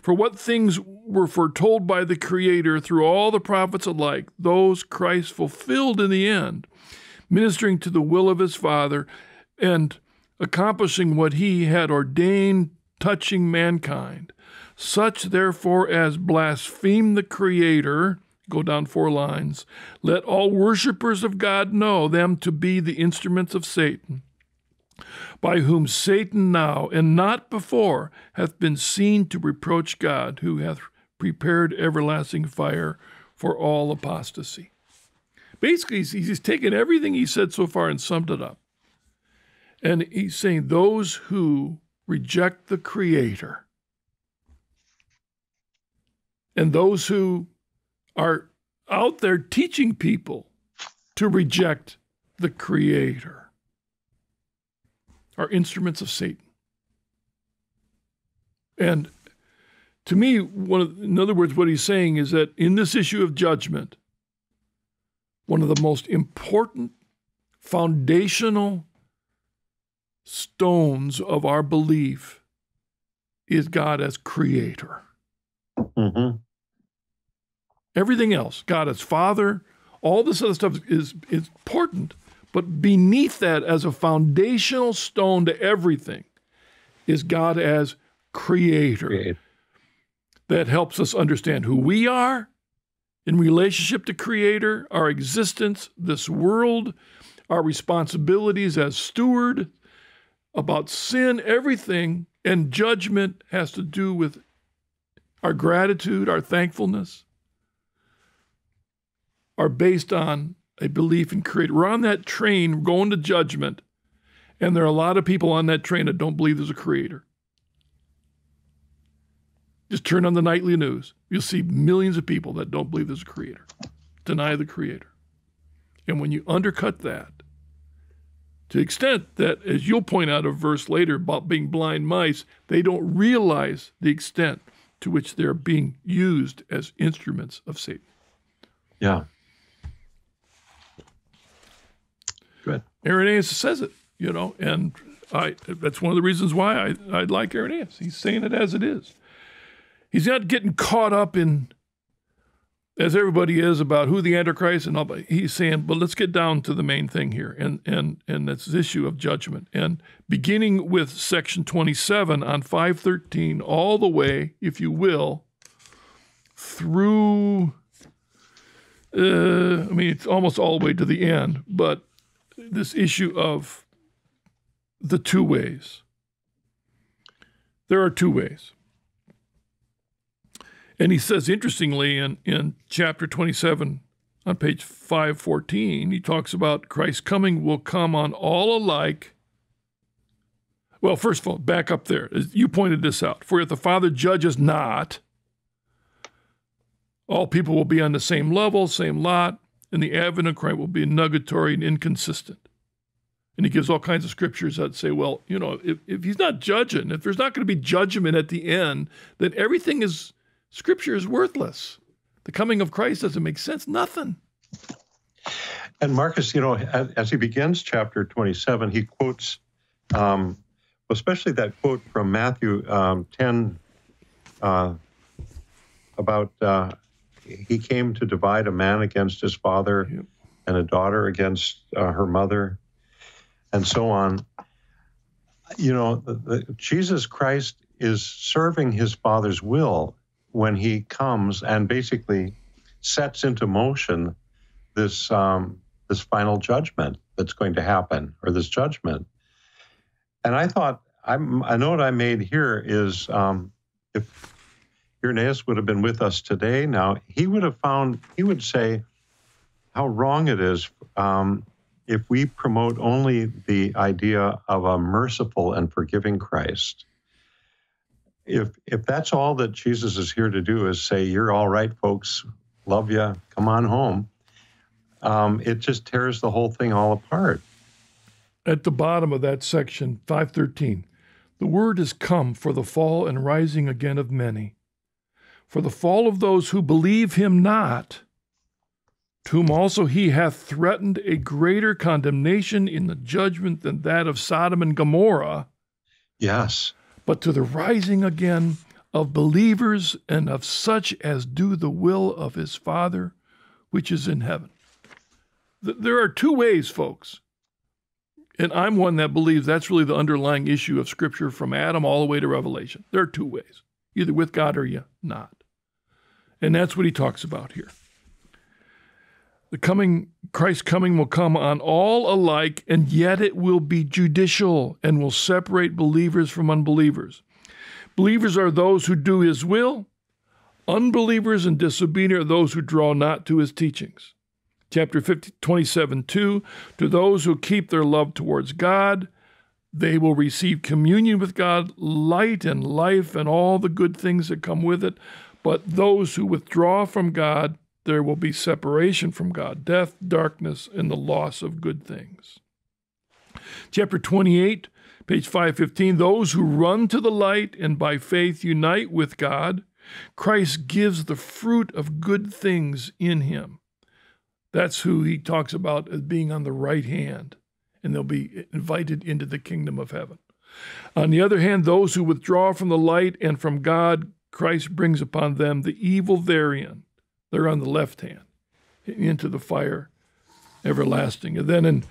For what things were foretold by the Creator through all the prophets alike, those Christ fulfilled in the end, ministering to the will of his Father and accomplishing what he had ordained touching mankind. Such, therefore, as blaspheme the Creator, go down four lines, let all worshipers of God know them to be the instruments of Satan, by whom Satan now, and not before, hath been seen to reproach God, who hath prepared everlasting fire for all apostasy. Basically, he's, he's taken everything he said so far and summed it up. And he's saying those who reject the Creator and those who are out there teaching people to reject the Creator are instruments of Satan. And to me, one of, in other words, what he's saying is that in this issue of judgment, one of the most important foundational stones of our belief is God as Creator. Mm-hmm. Everything else, God as Father, all this other stuff is, is important. But beneath that, as a foundational stone to everything, is God as Creator. Creator. That helps us understand who we are in relationship to Creator, our existence, this world, our responsibilities as steward, about sin, everything, and judgment has to do with our gratitude, our thankfulness, are based on a belief in Creator. We're on that train going to judgment, and there are a lot of people on that train that don't believe there's a Creator. Just turn on the nightly news. You'll see millions of people that don't believe there's a Creator, deny the Creator. And when you undercut that, to the extent that, as you'll point out a verse later about being blind mice, they don't realize the extent to which they're being used as instruments of Satan. Yeah. Good. Irenaeus says it, you know, and I that's one of the reasons why I, I like Irenaeus. He's saying it as it is. He's not getting caught up in, as everybody is, about who the Antichrist and all, but he's saying, but let's get down to the main thing here, and and and that's the issue of judgment. And beginning with section twenty-seven on five thirteen, all the way, if you will, through, uh, I mean, it's almost all the way to the end, but this issue of the two ways. There are two ways. And he says, interestingly, in, in chapter twenty-seven, on page five fourteen, he talks about Christ's coming will come on all alike. Well, first of all, back up there. You pointed this out. For if the Father judges not, all people will be on the same level, same lot, and the advent of Christ will be nugatory and inconsistent. And he gives all kinds of scriptures that say, well, you know, if, if he's not judging, if there's not going to be judgment at the end, then everything is, scripture is worthless. The coming of Christ doesn't make sense, nothing. And Marcus, you know, as, as he begins chapter twenty-seven, he quotes, um, especially that quote from Matthew um, ten uh, about... Uh, he came to divide a man against his father, yep, and a daughter against uh, her mother, and so on. You know, the, the, Jesus Christ is serving his Father's will when he comes and basically sets into motion this um, this final judgment that's going to happen, or this judgment. And I thought, I'm, a note I made here is, um, if Irenaeus would have been with us today now, he would have found, he would say how wrong it is um, if we promote only the idea of a merciful and forgiving Christ. If if that's all that Jesus is here to do, is say, you're all right, folks, love you, come on home, um, it just tears the whole thing all apart. At the bottom of that section, five thirteen, the word is come for the fall and rising again of many, for the fall of those who believe him not, to whom also he hath threatened a greater condemnation in the judgment than that of Sodom and Gomorrah. Yes. But to the rising again of believers and of such as do the will of his Father, which is in heaven. Th- there are two ways, folks. And I'm one that believes that's really the underlying issue of Scripture from Adam all the way to Revelation. There are two ways, either with God or you not. And that's what he talks about here. The coming, Christ's coming will come on all alike, and yet it will be judicial and will separate believers from unbelievers. Believers are those who do his will. Unbelievers and disobedient are those who draw not to his teachings. Chapter twenty-seven, two, to those who keep their love towards God, they will receive communion with God, light and life, and all the good things that come with it. But those who withdraw from God, there will be separation from God, death, darkness, and the loss of good things. Chapter twenty-eight, page five fifteen, those who run to the light and by faith unite with God, Christ gives the fruit of good things in him. That's who he talks about as being on the right hand, and they'll be invited into the kingdom of heaven. On the other hand, those who withdraw from the light and from God, Christ brings upon them the evil therein. They're on the left hand, into the fire everlasting. And then in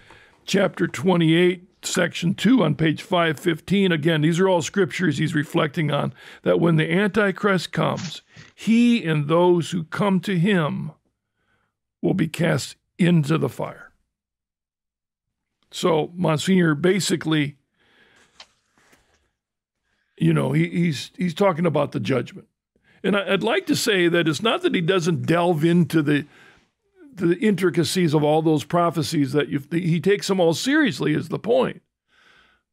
chapter twenty-eight, section two, on page five fifteen, again, these are all scriptures he's reflecting on, that when the Antichrist comes, he and those who come to him will be cast into the fire. So, Monsignor, basically, you know, he, he's, he's talking about the judgment. And I'd like to say that it's not that he doesn't delve into the, the intricacies of all those prophecies, that you've, he takes them all seriously is the point.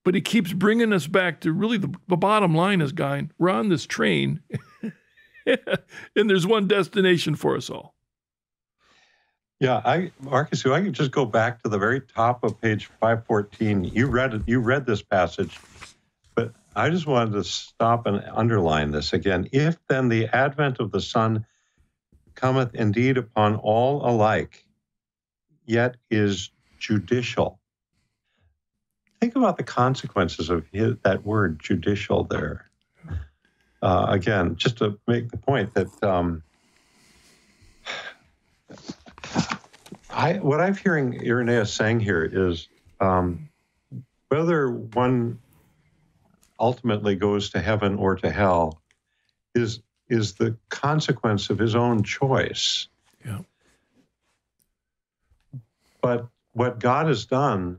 But he keeps bringing us back to really the, the bottom line is, guy, we're on this train, and there's one destination for us all. Yeah, I, Marcus, if I can just go back to the very top of page five fourteen. You read it, you read this passage, but I just wanted to stop and underline this again. If then the advent of the Son cometh indeed upon all alike, yet is judicial. Think about the consequences of his, that word judicial there. Uh, again, just to make the point that um, I, what I'm hearing Irenaeus saying here is um, whether one ultimately goes to heaven or to hell is is the consequence of his own choice. Yeah. But what God has done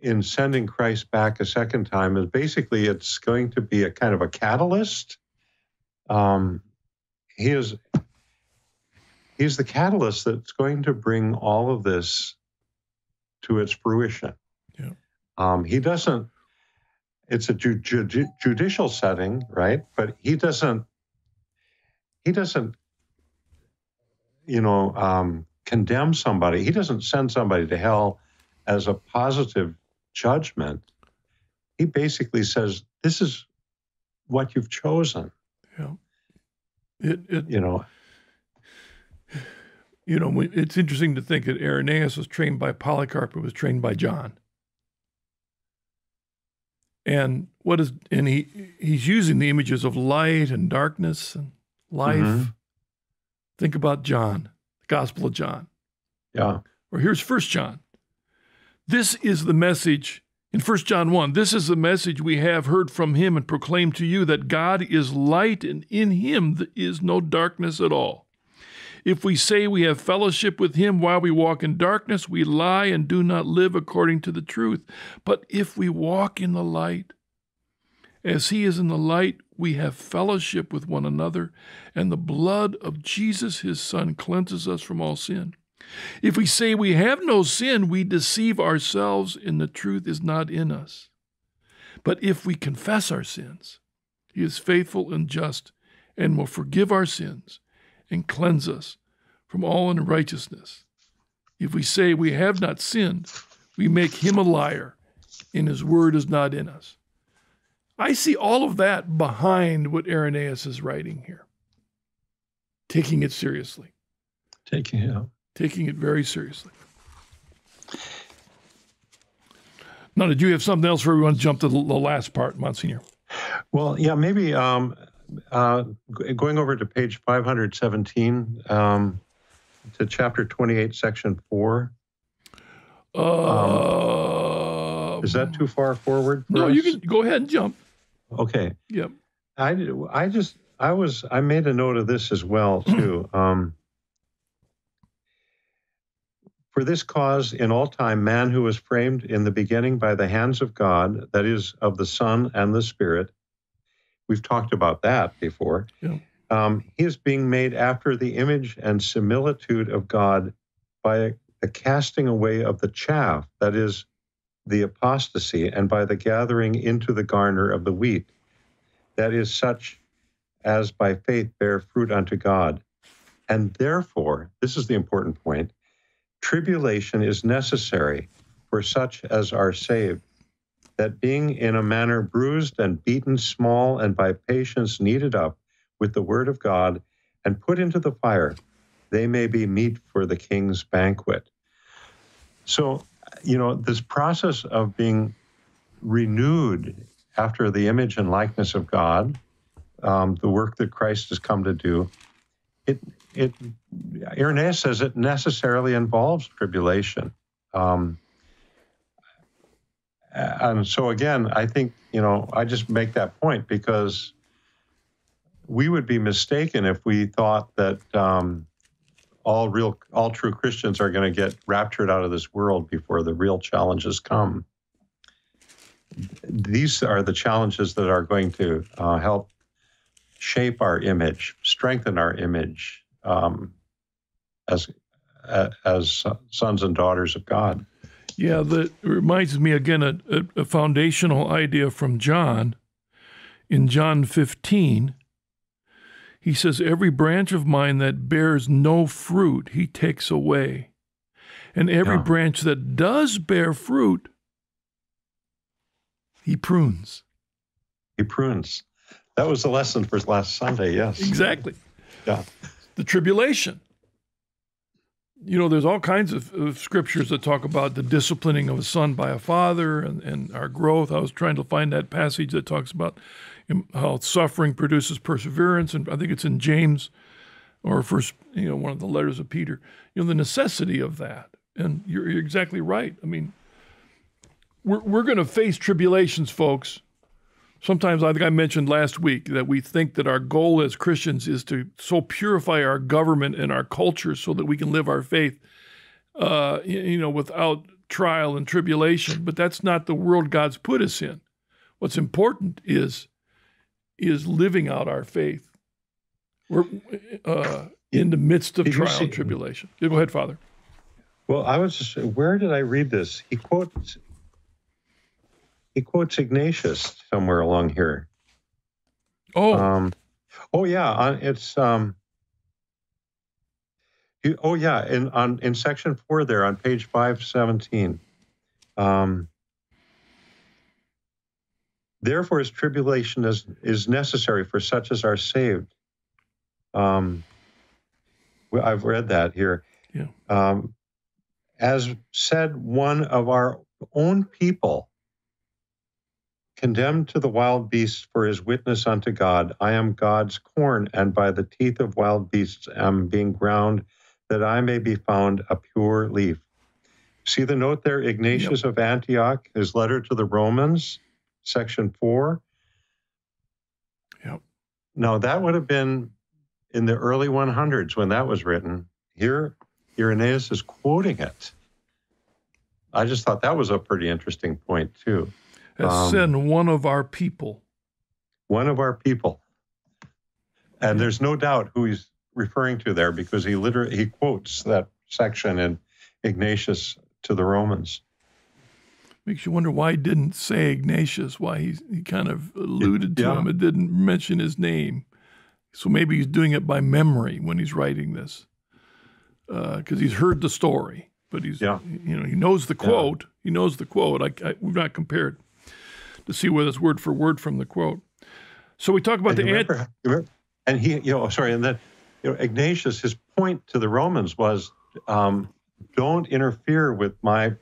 in sending Christ back a second time is basically it's going to be a kind of a catalyst. Um, he is he's the catalyst that's going to bring all of this to its fruition. Yeah. Um, he doesn't. It's a ju- ju- judicial setting, right? But he doesn't, he doesn't, you know, um, condemn somebody. He doesn't send somebody to hell as a positive judgment. He basically says, this is what you've chosen. Yeah. It, it, you know. You know, it's interesting to think that Irenaeus was trained by Polycarp, who was trained by John. And what is and he he's using the images of light and darkness and life. Mm-hmm. Think about John, the Gospel of John. Yeah. Or here's First John. This is the message In First John one, this is the message we have heard from him and proclaimed to you, that God is light and in him there is no darkness at all. If we say we have fellowship with him while we walk in darkness, we lie and do not live according to the truth. But if we walk in the light, as he is in the light, we have fellowship with one another, and the blood of Jesus, his Son, cleanses us from all sin. If we say we have no sin, we deceive ourselves, and the truth is not in us. But if we confess our sins, he is faithful and just, and will forgive our sins and cleanse us from all unrighteousness. If we say we have not sinned, we make him a liar, and his word is not in us. I see all of that behind what Irenaeus is writing here. Taking it seriously. Taking it out. Taking it very seriously. Now, did you have something else for everyone to jump to the last part, Monsignor? Well, yeah, maybe um, uh, going over to page five hundred seventeen, um, to chapter twenty-eight, section four. Uh, um, is that too far forward? For no, us? You can go ahead and jump. Okay. Yep. I, I just, I was, I made a note of this as well, too. Um, For this cause in all time, man who was framed in the beginning by the hands of God, that is, of the Son and the Spirit. We've talked about that before. Yeah. Um, he is being made after the image and similitude of God by the casting away of the chaff, that is, the apostasy, and by the gathering into the garner of the wheat, that is, such as by faith bear fruit unto God. And therefore, this is the important point, tribulation is necessary for such as are saved, that being in a manner bruised and beaten small, and by patience kneaded up with the word of God and put into the fire, they may be meat for the king's banquet. So, you know, this process of being renewed after the image and likeness of God, um, the work that Christ has come to do, it It, Irenaeus says it necessarily involves tribulation. Um, and so again, I think, you know, I just make that point because we would be mistaken if we thought that um, all real, all true Christians are going to get raptured out of this world before the real challenges come. These are the challenges that are going to uh, help shape our image, strengthen our image, Um, as uh, as sons and daughters of God. Yeah, that reminds me again a, a foundational idea from John. In John fifteen, he says, "Every branch of mine that bears no fruit, he takes away. And every yeah. branch that does bear fruit, he prunes." He prunes. That was the lesson for last Sunday, yes. Exactly. Yeah. The tribulation. You know, there's all kinds of, of scriptures that talk about the disciplining of a son by a father and, and our growth. I was trying to find that passage that talks about how suffering produces perseverance, and I think it's in James or first, you know, one of the letters of Peter. You know, the necessity of that. And you're, you're exactly right. I mean, we're we're going to face tribulations, folks. Sometimes, I think I mentioned last week that we think that our goal as Christians is to so purify our government and our culture so that we can live our faith, uh, you know, without trial and tribulation. But that's not the world God's put us in. What's important is is living out our faith. We're uh, in the midst of trial and tribulation. Yeah, go ahead, Father. Well, I was just, where did I read this? He quotes. He quotes Ignatius somewhere along here. Oh, um, oh yeah, it's um. You, oh yeah, in on in section four there on page five seventeen. Um, Therefore, as tribulation is is necessary for such as are saved. Um, I've read that here. Yeah. Um, as said, one of our own people, condemned to the wild beasts for his witness unto God, I am God's corn, and by the teeth of wild beasts am being ground, that I may be found a pure leaf. See the note there, Ignatius yep. of Antioch, his letter to the Romans, section four. Yep. Now, that would have been in the early one hundreds when that was written. Here, Irenaeus is quoting it. I just thought that was a pretty interesting point, too. Um, sin, one of our people. One of our people. And there's no doubt who he's referring to there, because he literally he quotes that section in Ignatius to the Romans. Makes you wonder why he didn't say Ignatius, why he, he kind of alluded it, to yeah. him. It didn't mention his name. So maybe he's doing it by memory when he's writing this, because uh, he's heard the story, but he's yeah. you know he knows the quote. Yeah. He knows the quote. I, I, we've not compared to see whether it's word for word from the quote. So we talk about and the remember, remember, and he you know sorry and then you know, Ignatius, his point to the Romans was um, don't interfere with my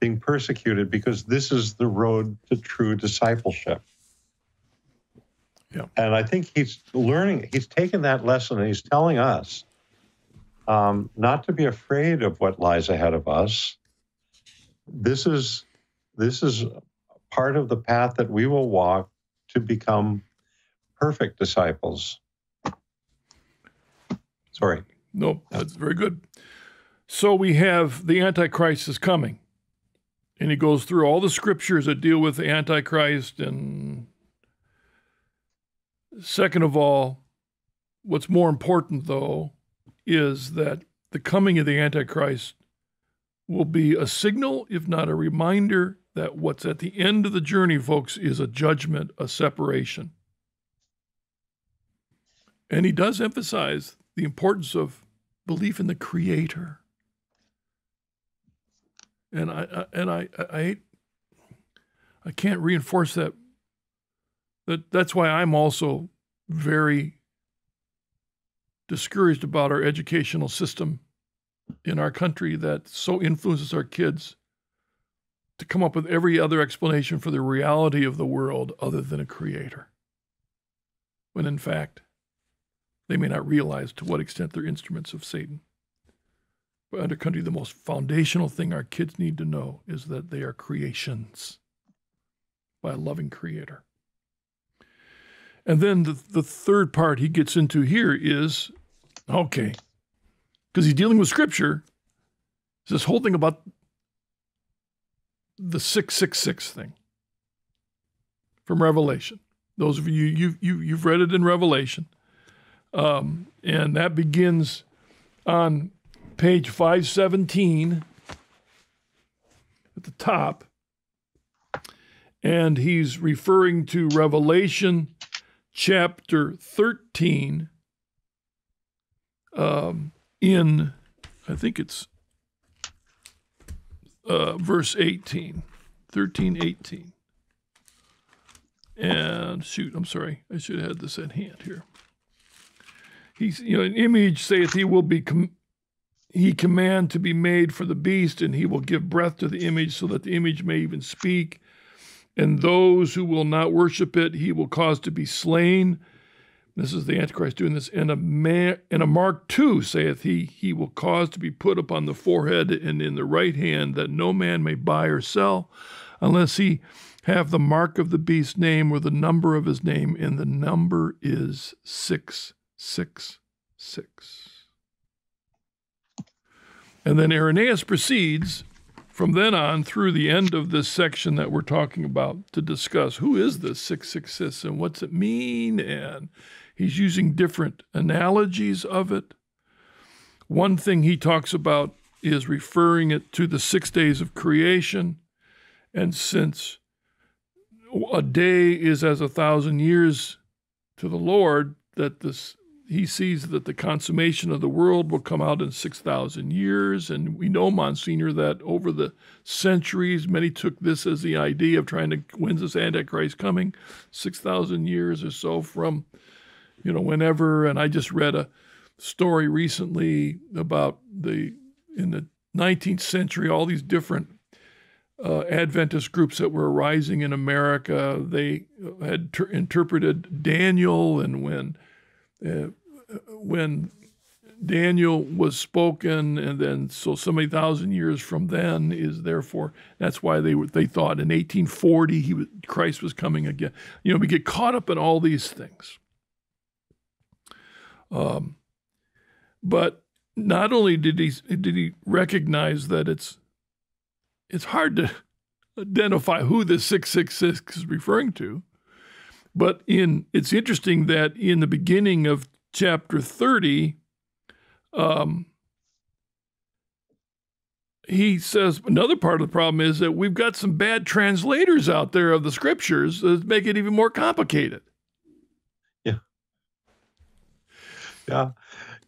being persecuted, because this is the road to true discipleship. Yeah. And I think he's learning, he's taken that lesson and he's telling us um, not to be afraid of what lies ahead of us. This is, this is part of the path that we will walk to become perfect disciples. Sorry. No, that's very good. So we have the Antichrist is coming. And he goes through all the scriptures that deal with the Antichrist. And second of all, what's more important, though, is that the coming of the Antichrist will be a signal, if not a reminder, that what's at the end of the journey, folks, is a judgment, a separation. And he does emphasize the importance of belief in the Creator. And I, I and I, I I can't reinforce that. That that's why I'm also very discouraged about our educational system in our country that so influences our kids to come up with every other explanation for the reality of the world other than a Creator. When in fact, they may not realize to what extent they're instruments of Satan. But under country, the most foundational thing our kids need to know is that they are creations by a loving Creator. And then the, the third part he gets into here is, okay, because he's dealing with Scripture, it's this whole thing about the six six six thing from Revelation. Those of you, you, you you've read it in Revelation. Um, and that begins on page five seventeen at the top. And he's referring to Revelation chapter thirteen um, in, I think it's uh, verse eighteen, thirteen eighteen. And shoot, I'm sorry, I should have had this at hand here. He's, you know, an image saith he will be, com he command to be made for the beast, and he will give breath to the image so that the image may even speak. And those who will not worship it, he will cause to be slain. This is the Antichrist doing this. And a, man, and a mark too, saith he, he will cause to be put upon the forehead and in the right hand, that no man may buy or sell, unless he have the mark of the beast's name or the number of his name, and the number is six. Six, six. And then Irenaeus proceeds from then on through the end of this section that we're talking about to discuss who is this six six six and what's it mean, and he's using different analogies of it. One thing he talks about is referring it to the six days of creation, and since a day is as a thousand years to the Lord, that this he sees that the consummation of the world will come out in six thousand years. And we know, Monsignor, that over the centuries, many took this as the idea of trying to, when's this Antichrist coming? six thousand years or so from, you know, whenever. And I just read a story recently about the, in the nineteenth century, all these different Uh, Adventist groups that were arising in America. They had ter interpreted Daniel, and when uh, when Daniel was spoken, and then so so many thousand years from then is therefore, that's why they were, they thought in eighteen forty he was, Christ was coming again. You know, we get caught up in all these things. Um, but not only did he did he recognize that it's it's hard to identify who the six six six is referring to, but in it's interesting that in the beginning of chapter thirty. Um, he says another part of the problem is that we've got some bad translators out there of the scriptures that make it even more complicated. Yeah. Yeah.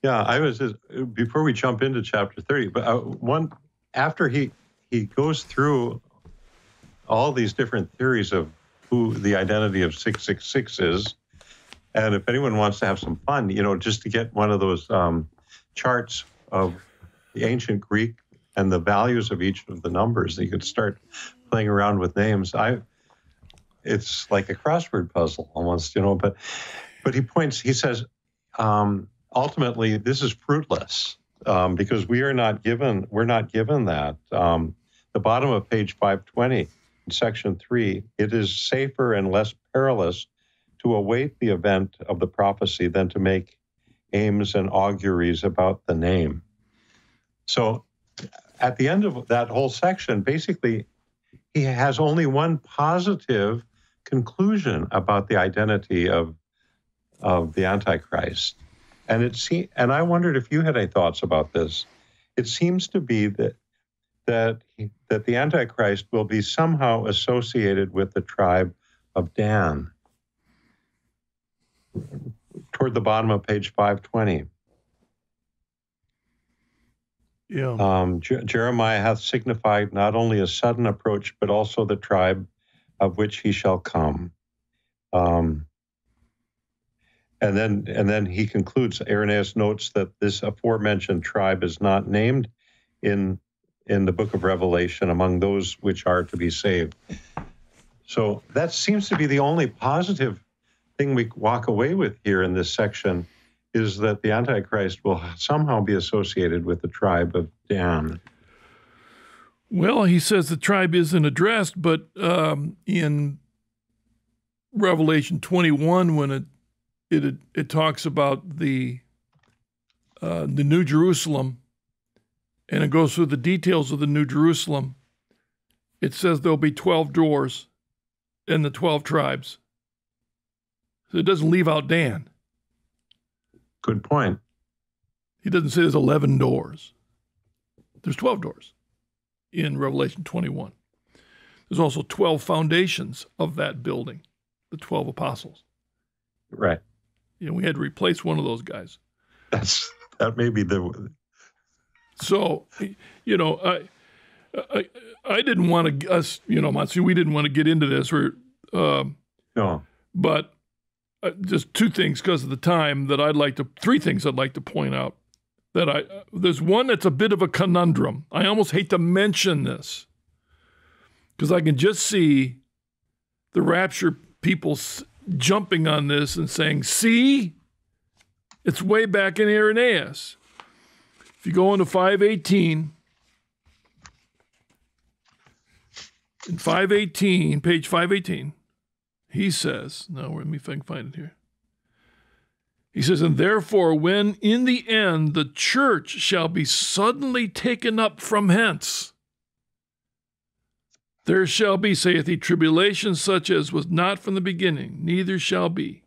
Yeah. I was just, before we jump into chapter thirty, but uh, one, after he, he goes through all these different theories of who the identity of six six six is. And if anyone wants to have some fun, you know, just to get one of those, um, charts of the ancient Greek and the values of each of the numbers that you could start playing around with names. I, it's like a crossword puzzle almost, you know, but, but he points, he says, um, ultimately this is fruitless, um, because we are not given, we're not given that, um, the bottom of page five twenty in section three, it is safer and less perilous to await the event of the prophecy than to make aims and auguries about the name. So at the end of that whole section, basically, he has only one positive conclusion about the identity of, of the Antichrist. And, it se and I wondered if you had any thoughts about this. It seems to be that, that, he, that the Antichrist will be somehow associated with the tribe of Dan. Toward the bottom of page five twenty. Yeah. Um, Je Jeremiah hath signified not only a sudden approach, but also the tribe of which he shall come. Um, and then, and then he concludes. Irenaeus notes that this aforementioned tribe is not named in in the book of Revelation among those which are to be saved. So that seems to be the only positive thing we walk away with here in this section, is that the Antichrist will somehow be associated with the tribe of Dan. Well, he says the tribe isn't addressed, but um, in Revelation twenty-one, when it it it talks about the uh, the New Jerusalem, and it goes through the details of the New Jerusalem, it says there'll be twelve doors, and the twelve tribes. So it doesn't leave out Dan. Good point. He doesn't say there's eleven doors. There's twelve doors in Revelation twenty-one. There's also twelve foundations of that building, the twelve apostles. Right. You know, we had to replace one of those guys. That's, that may be the... So, you know, I, I, I didn't want to, us, you know, Monsi, we didn't want to get into this. Or, um, no. But... Uh, just two things because of the time that I'd like to, three things I'd like to point out. That I, uh, there's one that's a bit of a conundrum. I almost hate to mention this because I can just see the rapture people s jumping on this and saying, see, it's way back in Irenaeus. If you go into five eighteen, in five eighteen, page five eighteen, he says, now let me find it here. He says, and therefore, when in the end the church shall be suddenly taken up from hence, there shall be, saith he, tribulation such as was not from the beginning, neither shall be.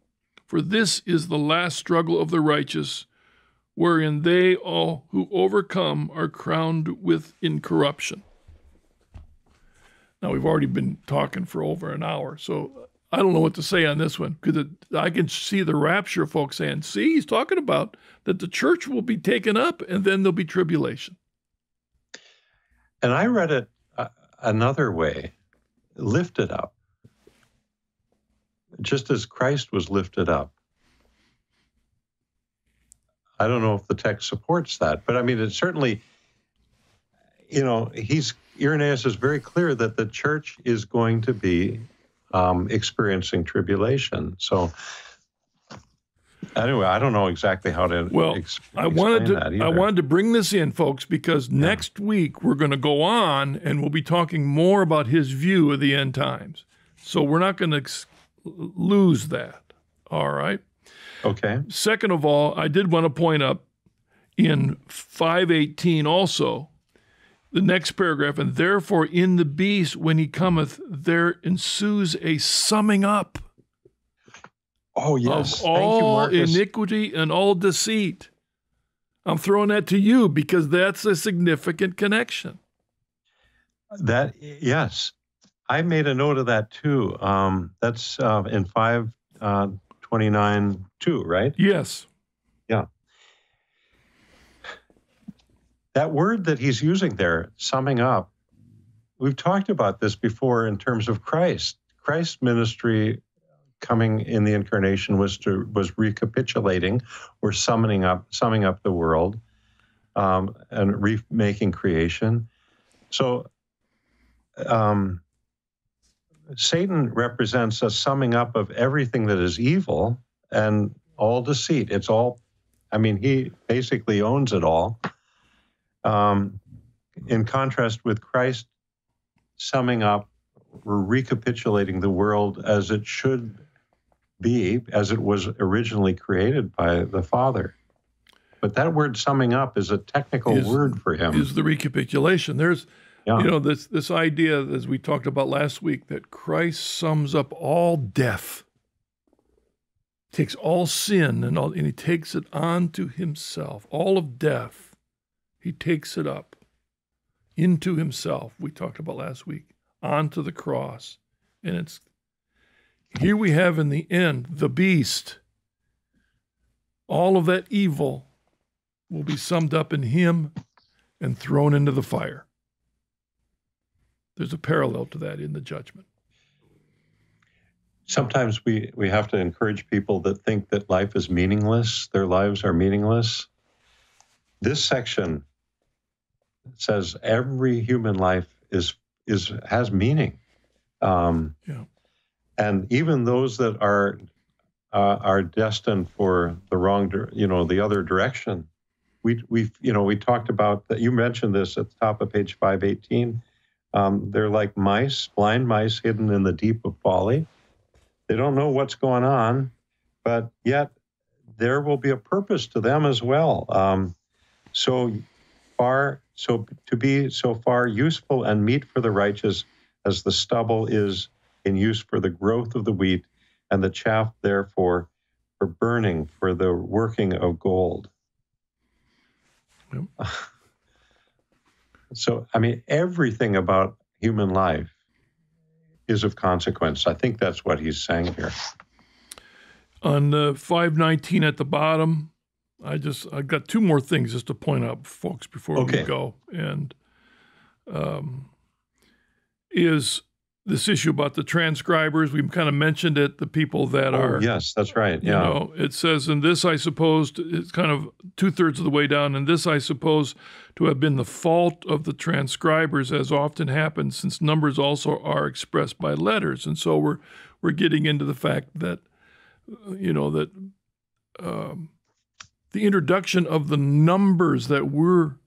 For this is the last struggle of the righteous, wherein they all who overcome are crowned with incorruption. Now, we've already been talking for over an hour, so I don't know what to say on this one, because I can see the rapture folks saying, see, he's talking about that the church will be taken up and then there'll be tribulation. And I read it uh, another way, lifted up, just as Christ was lifted up. I don't know if the text supports that, but I mean, it certainly, you know, he's, Irenaeus is very clear that the church is going to be Um, experiencing tribulation. So anyway, I don't know exactly how to well, ex I wanted to, that either. I wanted to bring this in, folks, because yeah. next week we're going to go on and we'll be talking more about his view of the end times. So we're not going to lose that, all right? Okay. Second of all, I did want to point up in five eighteen also, the next paragraph, and therefore in the beast, when he cometh, there ensues a summing up oh, yes. of all Thank you, Marcus. iniquity and all deceit. I'm throwing that to you because that's a significant connection. That, yes. I made a note of that too. Um, that's uh, in five twenty-nine two, right? Yes. Yeah. That word that he's using there, summing up, we've talked about this before in terms of Christ. Christ's ministry coming in the incarnation was to was recapitulating or summoning up, summing up the world um, and remaking creation. So um, Satan represents a summing up of everything that is evil and all deceit. It's all, I mean, he basically owns it all. Um, in contrast with Christ summing up, we're recapitulating the world as it should be, as it was originally created by the Father. But that word summing up is a technical is, word for him. Is the recapitulation. There's, yeah. you know, this, this idea, as we talked about last week, that Christ sums up all death, takes all sin, and, all, and he takes it onto himself, all of death. He takes it up into himself, we talked about last week, onto the cross. And it's here we have in the end, the beast. All of that evil will be summed up in him and thrown into the fire. There's a parallel to that in the judgment. Sometimes we, we have to encourage people that think that life is meaningless, their lives are meaningless. This section says every human life is is has meaning, um, yeah. and even those that are uh, are destined for the wrong, you know, the other direction. We we you know we talked about that. You mentioned this at the top of page five eighteen. Um, they're like mice, blind mice, hidden in the deep of folly. They don't know what's going on, but yet there will be a purpose to them as well. Um, So far, so to be so far useful and meet for the righteous as the stubble is in use for the growth of the wheat and the chaff, therefore, for burning for the working of gold. Yep. So, I mean, everything about human life is of consequence. I think that's what he's saying here. On uh, five nineteen at the bottom, I just I've got two more things just to point out, folks, before okay. we go, and um, is this issue about the transcribers? We've kind of mentioned it. The people that oh, are yes, that's right. Yeah, you know, it says in this I suppose it's kind of two thirds of the way down. In this I suppose to have been the fault of the transcribers, as often happens, since numbers also are expressed by letters, and so we're we're getting into the fact that you know that. Um, The introduction of the numbers that we're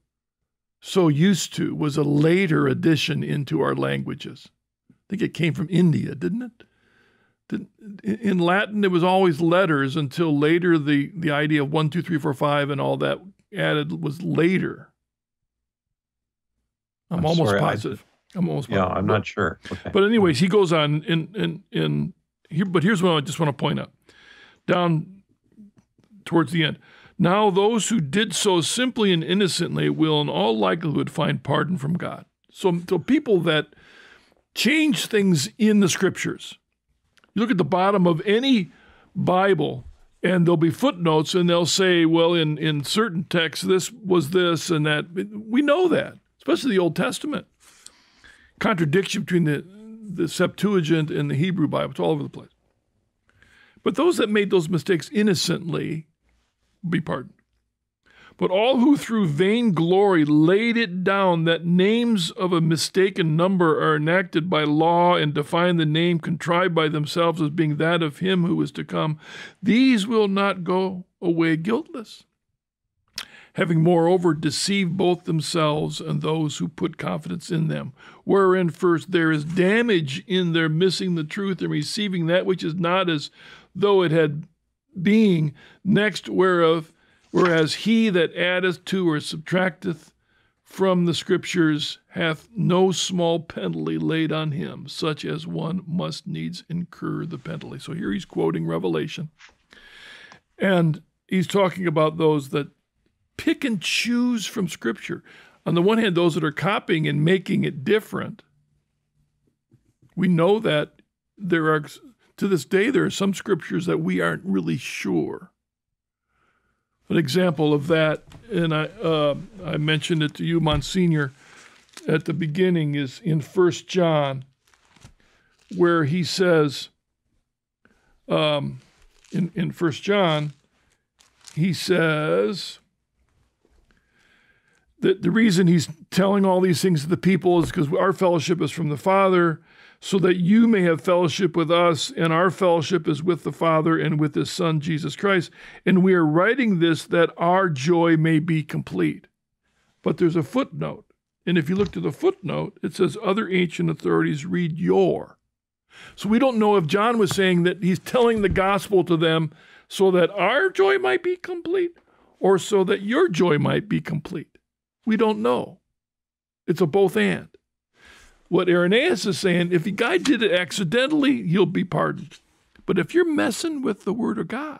so used to was a later addition into our languages. I think it came from India, didn't it? In Latin, it was always letters until later the, the idea of one, two, three, four, five and all that added was later. I'm, I'm almost sorry, positive. I, I'm almost yeah, positive. Yeah, I'm not sure. Okay. But anyways, he goes on in, in, in here, but here's what I just want to point out. Down towards the end. Now those who did so simply and innocently will in all likelihood find pardon from God. So, so people that change things in the Scriptures, you look at the bottom of any Bible and there'll be footnotes and they'll say, well, in, in certain texts, this was this and that. We know that, especially the Old Testament. Contradiction between the, the Septuagint and the Hebrew Bible. It's all over the place. But those that made those mistakes innocently be pardoned. but all who through vainglory laid it down that names of a mistaken number are enacted by law and define the name contrived by themselves as being that of him who is to come, these will not go away guiltless, having moreover deceived both themselves and those who put confidence in them. Wherein first there is damage in their missing the truth and receiving that which is not as though it had being, next whereof whereas he that addeth to or subtracteth from the Scriptures hath no small penalty laid on him, such as one must needs incur the penalty. So here he's quoting Revelation, and he's talking about those that pick and choose from Scripture. On the one hand, those that are copying and making it different. We know that there are, to this day, there are some Scriptures that we aren't really sure. An example of that, and I uh, I mentioned it to you, Monsignor, at the beginning, is in First John, where he says, um, in in First John, he says that the reason he's telling all these things to the people is because our fellowship is from the Father, so that you may have fellowship with us, and our fellowship is with the Father and with his Son, Jesus Christ. And we are writing this that our joy may be complete. But there's a footnote. And if you look to the footnote, it says, other ancient authorities read your. So we don't know if John was saying that he's telling the gospel to them so that our joy might be complete, or so that your joy might be complete. We don't know. It's a both and. What Irenaeus is saying, if the guy did it accidentally, he'll be pardoned. But if you're messing with the word of God,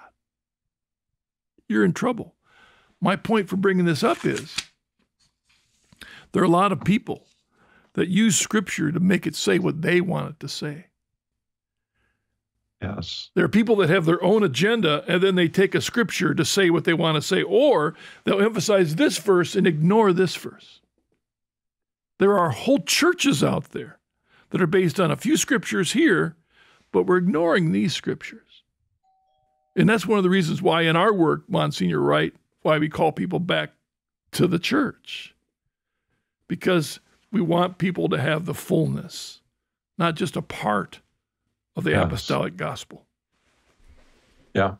you're in trouble. My point for bringing this up is there are a lot of people that use Scripture to make it say what they want it to say. Yes. There are people that have their own agenda, and then they take a Scripture to say what they want to say, or they'll emphasize this verse and ignore this verse. There are whole churches out there that are based on a few Scriptures here, but we're ignoring these Scriptures. And that's one of the reasons why in our work, Monsignor Wright, why we call people back to the church. Because we want people to have the fullness, not just a part of the yes. apostolic gospel. Yeah.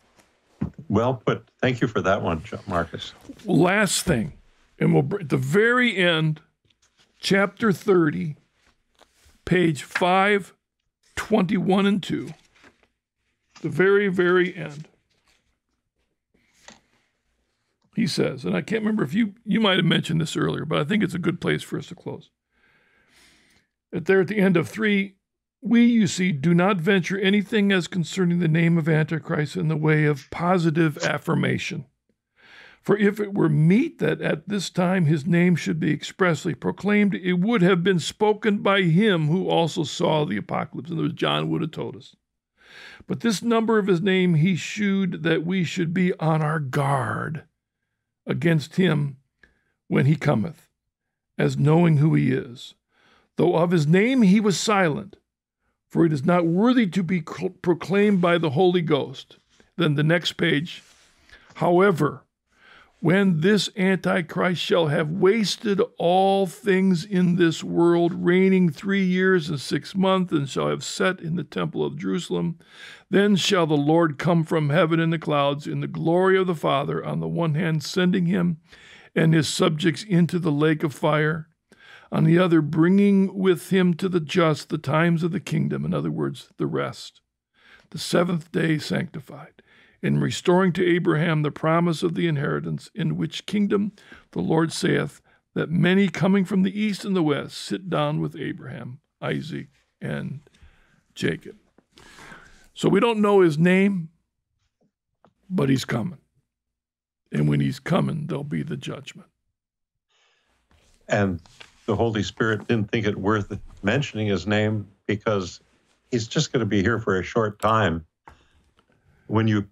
Well put. Thank you for that one, Marcus. Last thing, and we'll at the very end, Chapter thirty, page five twenty-one and two, the very, very end. He says, and I can't remember if you, you might have mentioned this earlier, but I think it's a good place for us to close. At there at the end of three, we, you see, do not venture anything as concerning the name of Antichrist in the way of positive affirmation. For if it were meet that at this time his name should be expressly proclaimed, it would have been spoken by him who also saw the apocalypse. In other words, John would have told us. But this number of his name he shewed that we should be on our guard against him when he cometh, as knowing who he is. Though of his name he was silent, for it is not worthy to be proclaimed by the Holy Ghost. Then the next page, however, when this Antichrist shall have wasted all things in this world, reigning three years and six months, and shall have set in the temple of Jerusalem, then shall the Lord come from heaven in the clouds, in the glory of the Father, on the one hand sending him and his subjects into the lake of fire, on the other bringing with him to the just the times of the kingdom, in other words, the rest, the seventh day sanctified, in restoring to Abraham the promise of the inheritance, in which kingdom the Lord saith that many coming from the east and the west sit down with Abraham, Isaac, and Jacob. So we don't know his name, but he's coming. And when he's coming, there'll be the judgment. And the Holy Spirit didn't think it worth mentioning his name because he's just going to be here for a short time. When you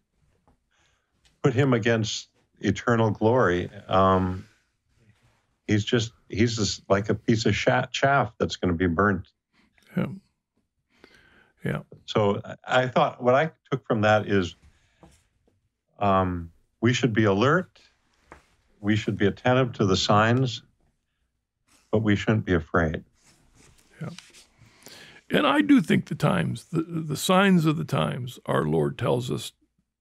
put him against eternal glory, um, he's just, he's just like a piece of chaff that's going to be burnt. Yeah. Yeah. So I thought what I took from that is um, we should be alert. we should be attentive to the signs, but we shouldn't be afraid. Yeah. And I do think the times, the, the signs of the times, our Lord tells us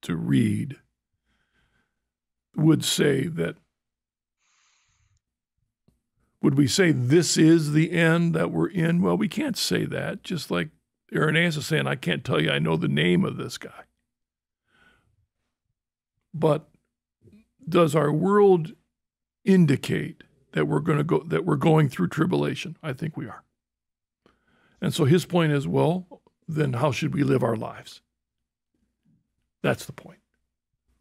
to read, would say that, would we say this is the end that we're in? Well, we can't say that, just like Irenaeus is saying, I can't tell you I know the name of this guy. But does our world indicate that we're going to go, that we're going through tribulation? I think we are. And so his point is, well, then how should we live our lives? That's the point.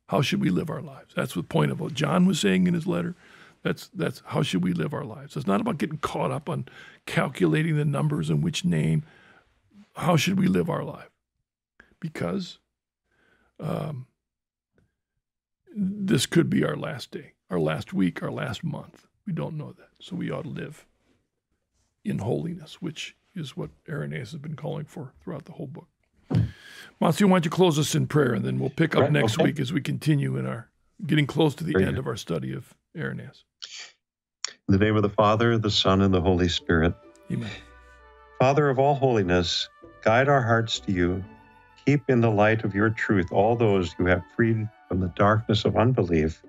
How should we live our lives? That's the point of what John was saying in his letter. That's, that's how should we live our lives. It's not about getting caught up on calculating the numbers and which name. How should we live our life? Because um, this could be our last day, our last week, our last month. We don't know that. So we ought to live in holiness, which is what Irenaeus has been calling for throughout the whole book. Monsignor, why don't you close us in prayer, and then we'll pick up right, next okay. week as we continue in our getting close to the Very end good. of our study of Irenaeus. In the name of the Father, the Son, and the Holy Spirit. Amen. Father of all holiness, guide our hearts to you. Keep in the light of your truth all those you have freed from the darkness of unbelief.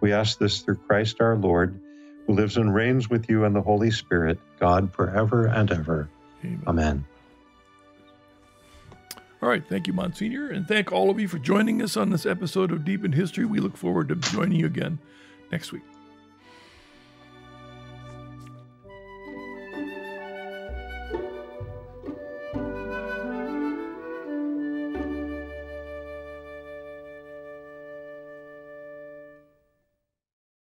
We ask this through Christ our Lord, who lives and reigns with you and the Holy Spirit, God, forever and ever. Amen. Amen. All right. Thank you, Monsignor. And thank all of you for joining us on this episode of Deep in History. We look forward to joining you again next week.